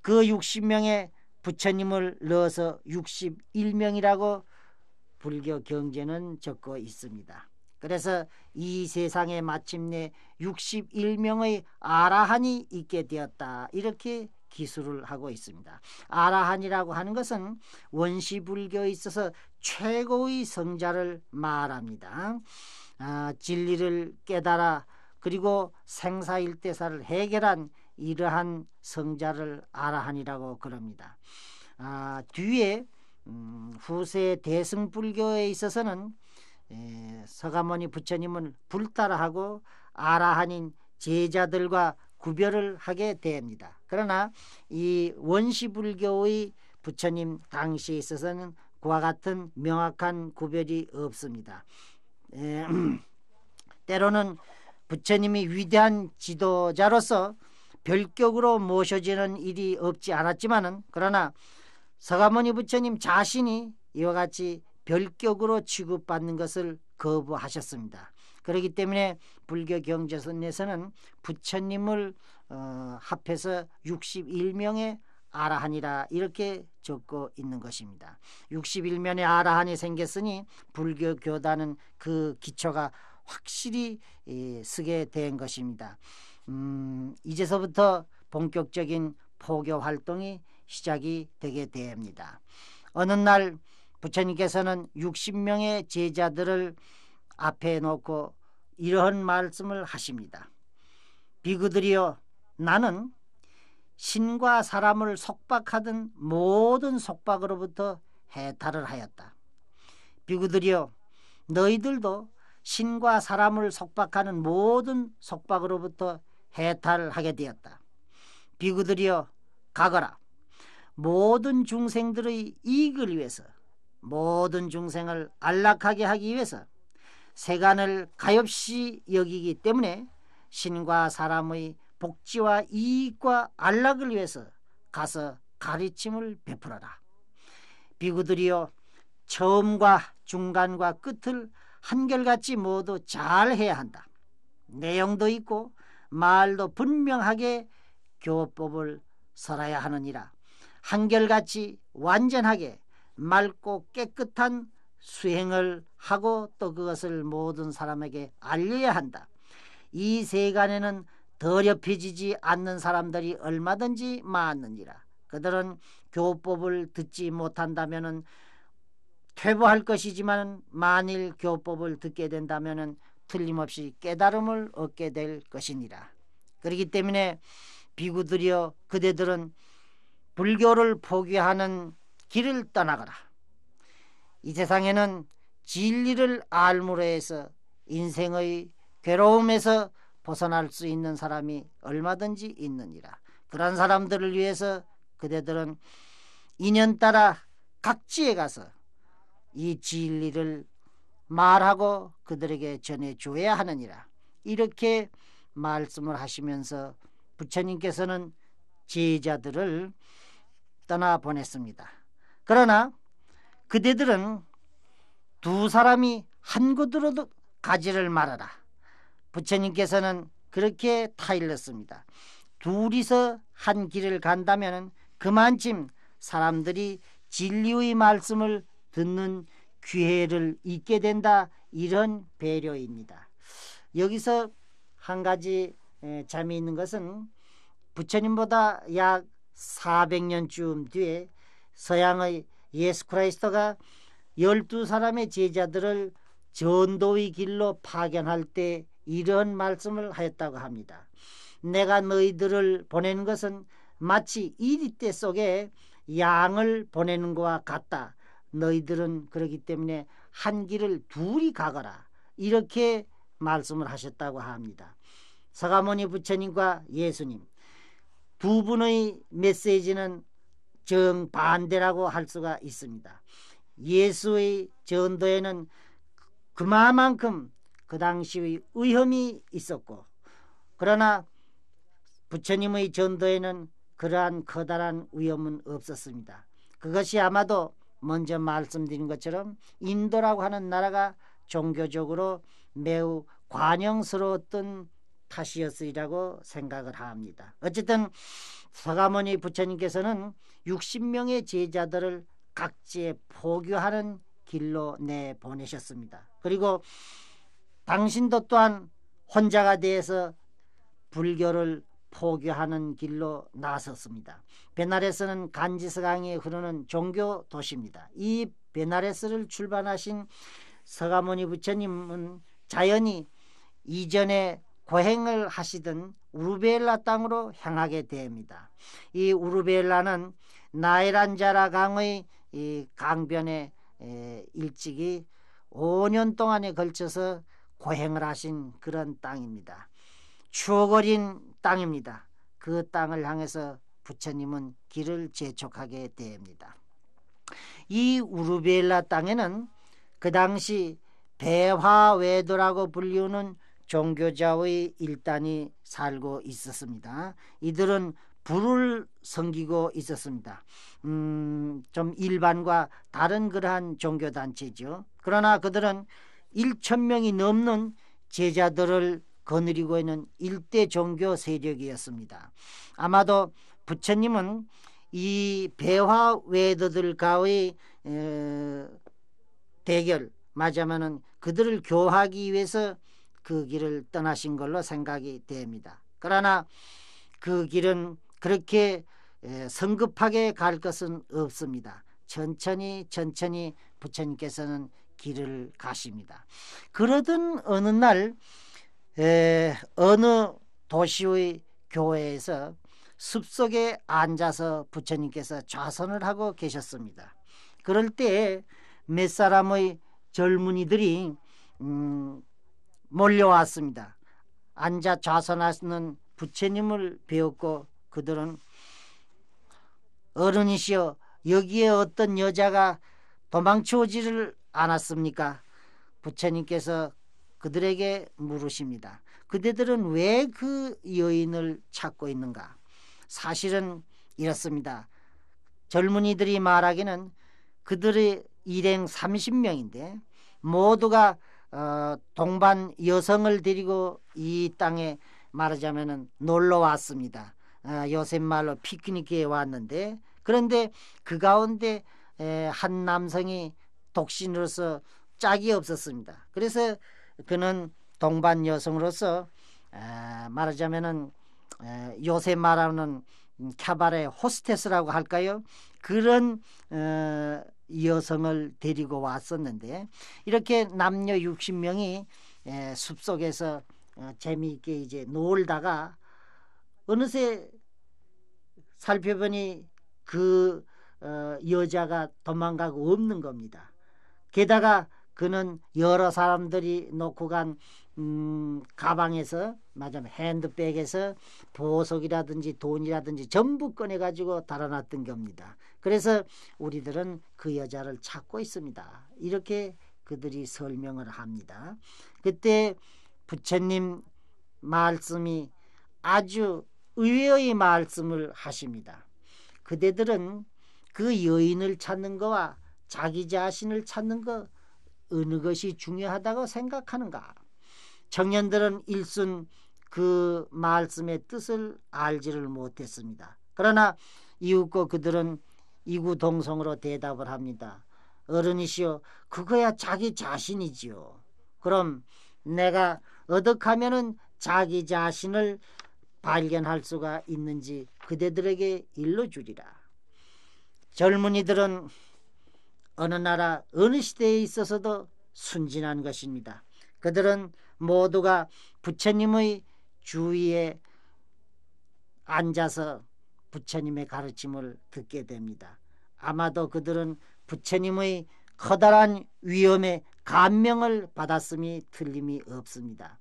그 60명에 부처님을 넣어서 61명이라고 불교 경전은 적고 있습니다. 그래서 이 세상에 마침내 61명의 아라한이 있게 되었다 이렇게 기술을 하고 있습니다. 아라한이라고 하는 것은 원시 불교에 있어서 최고의 성자를 말합니다. 진리를 깨달아 그리고 생사일대사를 해결한 이러한 성자를 아라한이라고 그럽니다. 뒤에 후세 대승불교에 있어서는 석가모니 부처님은 불타라하고 아라한인 제자들과 구별을 하게 됩니다. 그러나 이 원시불교의 부처님 당시에 있어서는 그와 같은 명확한 구별이 없습니다. 때로는 부처님이 위대한 지도자로서 별격으로 모셔지는 일이 없지 않았지만은 그러나 석가모니 부처님 자신이 이와 같이 별격으로 취급받는 것을 거부하셨습니다. 그렇기 때문에 불교 경전에서는 부처님을 합해서 61명의 아라한이라 이렇게 적고 있는 것입니다. 61명의 아라한이 생겼으니 불교 교단은 그 기초가 확실히 쓰게 된 것입니다. 이제서부터 본격적인 포교 활동이 시작이 되게 됩니다. 어느 날 부처님께서는 60명의 제자들을 앞에 놓고 이러한 말씀을 하십니다. 비구들이여, 나는 신과 사람을 속박하던 모든 속박으로부터 해탈을 하였다. 비구들이여, 너희들도 신과 사람을 속박하는 모든 속박으로부터 해탈하게 되었다. 비구들이여, 가거라. 모든 중생들의 이익을 위해서, 모든 중생을 안락하게 하기 위해서 세간을 가엾이 여기기 때문에 신과 사람의 복지와 이익과 안락을 위해서 가서 가르침을 베풀어라. 비구들이여, 처음과 중간과 끝을 한결같이 모두 잘해야 한다. 내용도 있고 말도 분명하게 교법을 설해야 하느니라. 한결같이 완전하게 맑고 깨끗한 수행을 하고 또 그것을 모든 사람에게 알려야 한다. 이 세간에는 더럽혀지지 않는 사람들이 얼마든지 많느니라. 그들은 교법을 듣지 못한다면은 퇴보할 것이지만 만일 교법을 듣게 된다면은 틀림없이 깨달음을 얻게 될 것이니라. 그렇기 때문에 비구들이여, 그대들은 불교를 포기하는 길을 떠나거라. 이 세상에는 진리를 알므로 해서 인생의 괴로움에서 벗어날 수 있는 사람이 얼마든지 있느니라. 그런 사람들을 위해서 그대들은 인연따라 각지에 가서 이 진리를 말하고 그들에게 전해줘야 하느니라. 이렇게 말씀을 하시면서 부처님께서는 제자들을 떠나보냈습니다. 그러나 그대들은 두 사람이 한 곳으로 가지를 말아라. 부처님께서는 그렇게 타일렀습니다. 둘이서 한 길을 간다면 그만큼 사람들이 진리의 말씀을 듣는 기회를 잊게 된다. 이런 배려입니다. 여기서 한 가지 잠이 있는 것은, 부처님보다 약 400년쯤 뒤에 서양의 예수 크라이스트가 12사람의 제자들을 전도의 길로 파견할 때 이런 말씀을 하였다고 합니다. 내가 너희들을 보내는 것은 마치 이리떼 속에 양을 보내는 것과 같다. 너희들은 그렇기 때문에 한 길을 둘이 가거라. 이렇게 말씀을 하셨다고 합니다. 석가모니 부처님과 예수님 두 분의 메시지는 정반대라고 할 수가 있습니다. 예수의 전도에는 그만큼 그 당시의 위험이 있었고, 그러나 부처님의 전도에는 그러한 커다란 위험은 없었습니다. 그것이 아마도 먼저 말씀드린 것처럼 인도라고 하는 나라가 종교적으로 매우 관용스러웠던 탓이었으리라고 생각을 합니다. 어쨌든 석가모니 부처님께서는 60명의 제자들을 각지에 포교하는 길로 내보내셨습니다. 그리고 당신도 또한 혼자가 돼서 불교를 포교하는 길로 나섰습니다. 베나레스는 간지스강이 흐르는 종교 도시입니다. 이 베나레스를 출발하신 석가모니 부처님은 자연히 이전에 고행을 하시던 우르벨라 땅으로 향하게 됩니다. 이 우르벨라는 나이란자라 강의 이 강변에 일찍이 5년 동안에 걸쳐서 고행을 하신 그런 땅입니다. 추억 어린 땅입니다. 그 땅을 향해서 부처님은 길을 재촉하게 됩니다. 이 우르벨라 땅에는 그 당시 배화외도라고 불리우는 종교자의 일단이 살고 있었습니다. 이들은 불을 섬기고 있었습니다. 좀 일반과 다른 그러한 종교단체죠. 그러나 그들은 1,000명이 넘는 제자들을 거느리고 있는 일대 종교 세력이었습니다. 아마도 부처님은 이 배화외도들과의 대결, 맞으면은 그들을 교화하기 위해서 그 길을 떠나신 걸로 생각이 됩니다. 그러나 그 길은 그렇게 성급하게 갈 것은 없습니다. 천천히 천천히 부처님께서는 길을 가십니다. 그러던 어느 날 어느 도시의 교회에서 숲속에 앉아서 부처님께서 좌선을 하고 계셨습니다. 그럴 때 몇 사람의 젊은이들이 몰려왔습니다. 앉아 좌선하시는 부처님을 배웠고 그들은 어른이시여 여기에 어떤 여자가 도망쳐오지를 않았습니까? 부처님께서 그들에게 물으십니다. 그대들은 왜 그 여인을 찾고 있는가? 사실은 이렇습니다. 젊은이들이 말하기는 그들의 일행 30명인데 모두가 동반 여성을 데리고 이 땅에 말하자면 놀러 왔습니다. 요새 말로 피크닉에 왔는데, 그런데 그 가운데 한 남성이 독신으로서 짝이 없었습니다. 그래서 그는 동반 여성으로서 말하자면은 요새 말하는 캬바레 호스테스라고 할까요? 그런 여성을 데리고 왔었는데, 이렇게 남녀 60명이 숲속에서 재미있게 이제 놀다가 어느새 살펴보니 그 여자가 도망가고 없는 겁니다. 게다가 그는 여러 사람들이 놓고 간 가방에서 맞아 핸드백에서 보석이라든지 돈이라든지 전부 꺼내가지고 달아놨던 겁니다. 그래서 우리들은 그 여자를 찾고 있습니다. 이렇게 그들이 설명을 합니다. 그때 부처님 말씀이 아주 의외의 말씀을 하십니다. 그대들은 그 여인을 찾는 거와 자기 자신을 찾는 거 어느 것이 중요하다고 생각하는가? 청년들은 일순 그 말씀의 뜻을 알지를 못했습니다. 그러나 이윽고 그들은 이구동성으로 대답을 합니다. 어른이시여, 그거야 자기 자신이지요. 그럼 내가 어떻게 하면은 자기 자신을 발견할 수가 있는지 그대들에게 일러주리라. 젊은이들은 어느 나라 어느 시대에 있어서도 순진한 것입니다. 그들은 모두가 부처님의 주위에 앉아서 부처님의 가르침을 듣게 됩니다. 아마도 그들은 부처님의 커다란 위엄에 감명을 받았음이 틀림이 없습니다.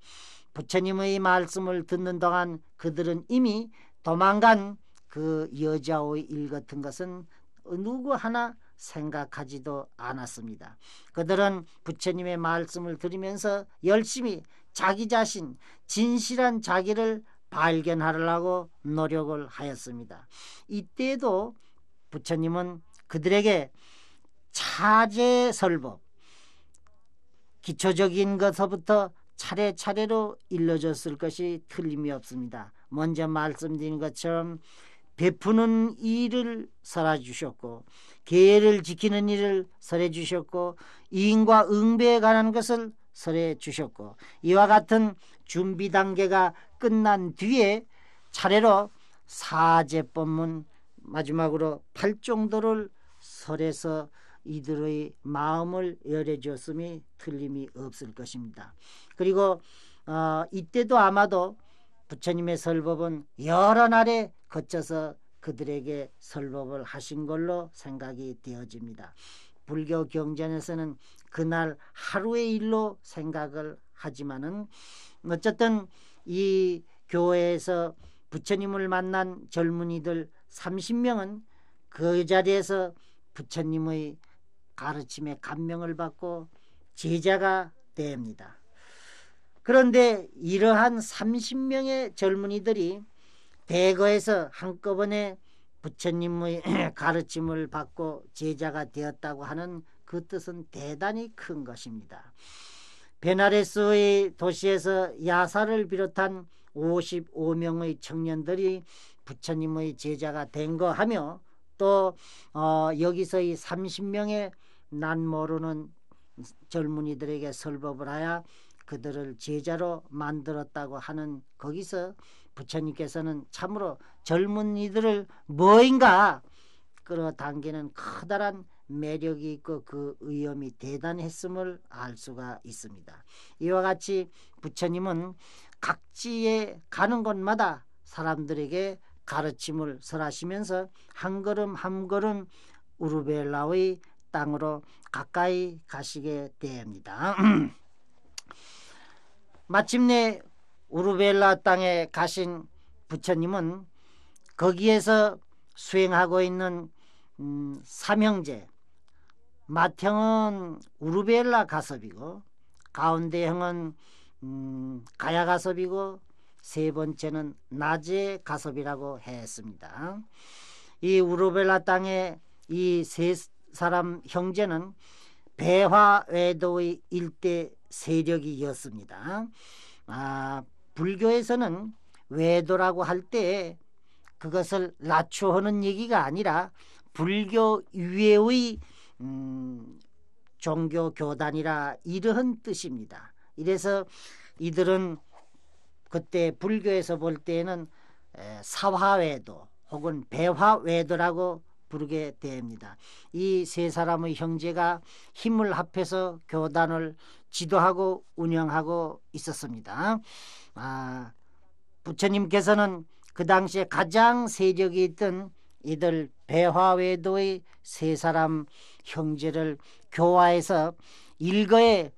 부처님의 말씀을 듣는 동안 그들은 이미 도망간 그 여자의 일 같은 것은 누구 하나 생각하지도 않았습니다. 그들은 부처님의 말씀을 들으면서 열심히 자기 자신, 진실한 자기를 발견하려고 노력을 하였습니다. 이때에도 부처님은 그들에게 사제설법, 기초적인 것서부터 차례차례로 일러줬을 것이 틀림이 없습니다. 먼저 말씀드린 것처럼 베푸는 일을 설해주셨고, 계를 지키는 일을 설해주셨고, 이인과 응배에 관한 것을 설해주셨고, 이와 같은 준비 단계가 끝난 뒤에 차례로 사제법문, 마지막으로 팔정도를 설해서 이들의 마음을 열어주었음이 틀림이 없을 것입니다. 그리고 이때도 아마도 부처님의 설법은 여러 날에 거쳐서 그들에게 설법을 하신 걸로 생각이 되어집니다. 불교 경전에서는 그날 하루의 일로 생각을 하지만은 어쨌든 이 교회에서 부처님을 만난 젊은이들 30명은 그 자리에서 부처님의 가르침에 감명을 받고 제자가 됩니다. 그런데 이러한 30명의 젊은이들이 대거에서 한꺼번에 부처님의 가르침을 받고 제자가 되었다고 하는 그 뜻은 대단히 큰 것입니다. 베나레스의 도시에서 야사를 비롯한 55명의 청년들이 부처님의 제자가 된 거 하며, 또 여기서 이 30명의 난 모르는 젊은이들에게 설법을 하여 그들을 제자로 만들었다고 하는 거기서 부처님께서는 참으로 젊은 이들을 뭐인가 끌어당기는 커다란 매력이 있고 그 위엄이 대단했음을 알 수가 있습니다. 이와 같이 부처님은 각지에 가는 곳마다 사람들에게 가르침을 설하시면서 한 걸음 한 걸음 우르벨라의 땅으로 가까이 가시게 됩니다. 마침내 우르벨라 땅에 가신 부처님은 거기에서 수행하고 있는 삼형제, 맏형은 우르벨라 가섭이고 가운데형은 가야 가섭이고 세 번째는 나제 가섭이라고 했습니다. 이 우르벨라 땅에 이 세 사람 형제는 배화외도의 일대 세력이었습니다. 불교에서는 외도라고 할 때 그것을 낮추어하는 얘기가 아니라 불교 위에의 종교 교단이라 이러한 뜻입니다. 이래서 이들은 그때 불교에서 볼 때에는 사화외도 혹은 배화외도라고 부르게 됩니다. 이 세 사람의 형제가 힘을 합해서 교단을 지도하고 운영하고 있었습니다. 부처님께서는 그 당시에 가장 세력이 있던 이들 배화외도의 세 사람 형제를 교화해서 일거에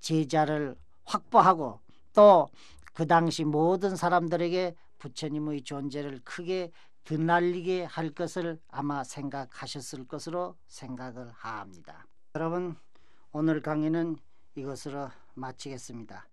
제자를 확보하고 또 그 당시 모든 사람들에게 부처님의 존재를 크게 드날리게 할 것을 아마 생각하셨을 것으로 생각을 합니다. 여러분, 오늘 강의는 이것으로 마치겠습니다.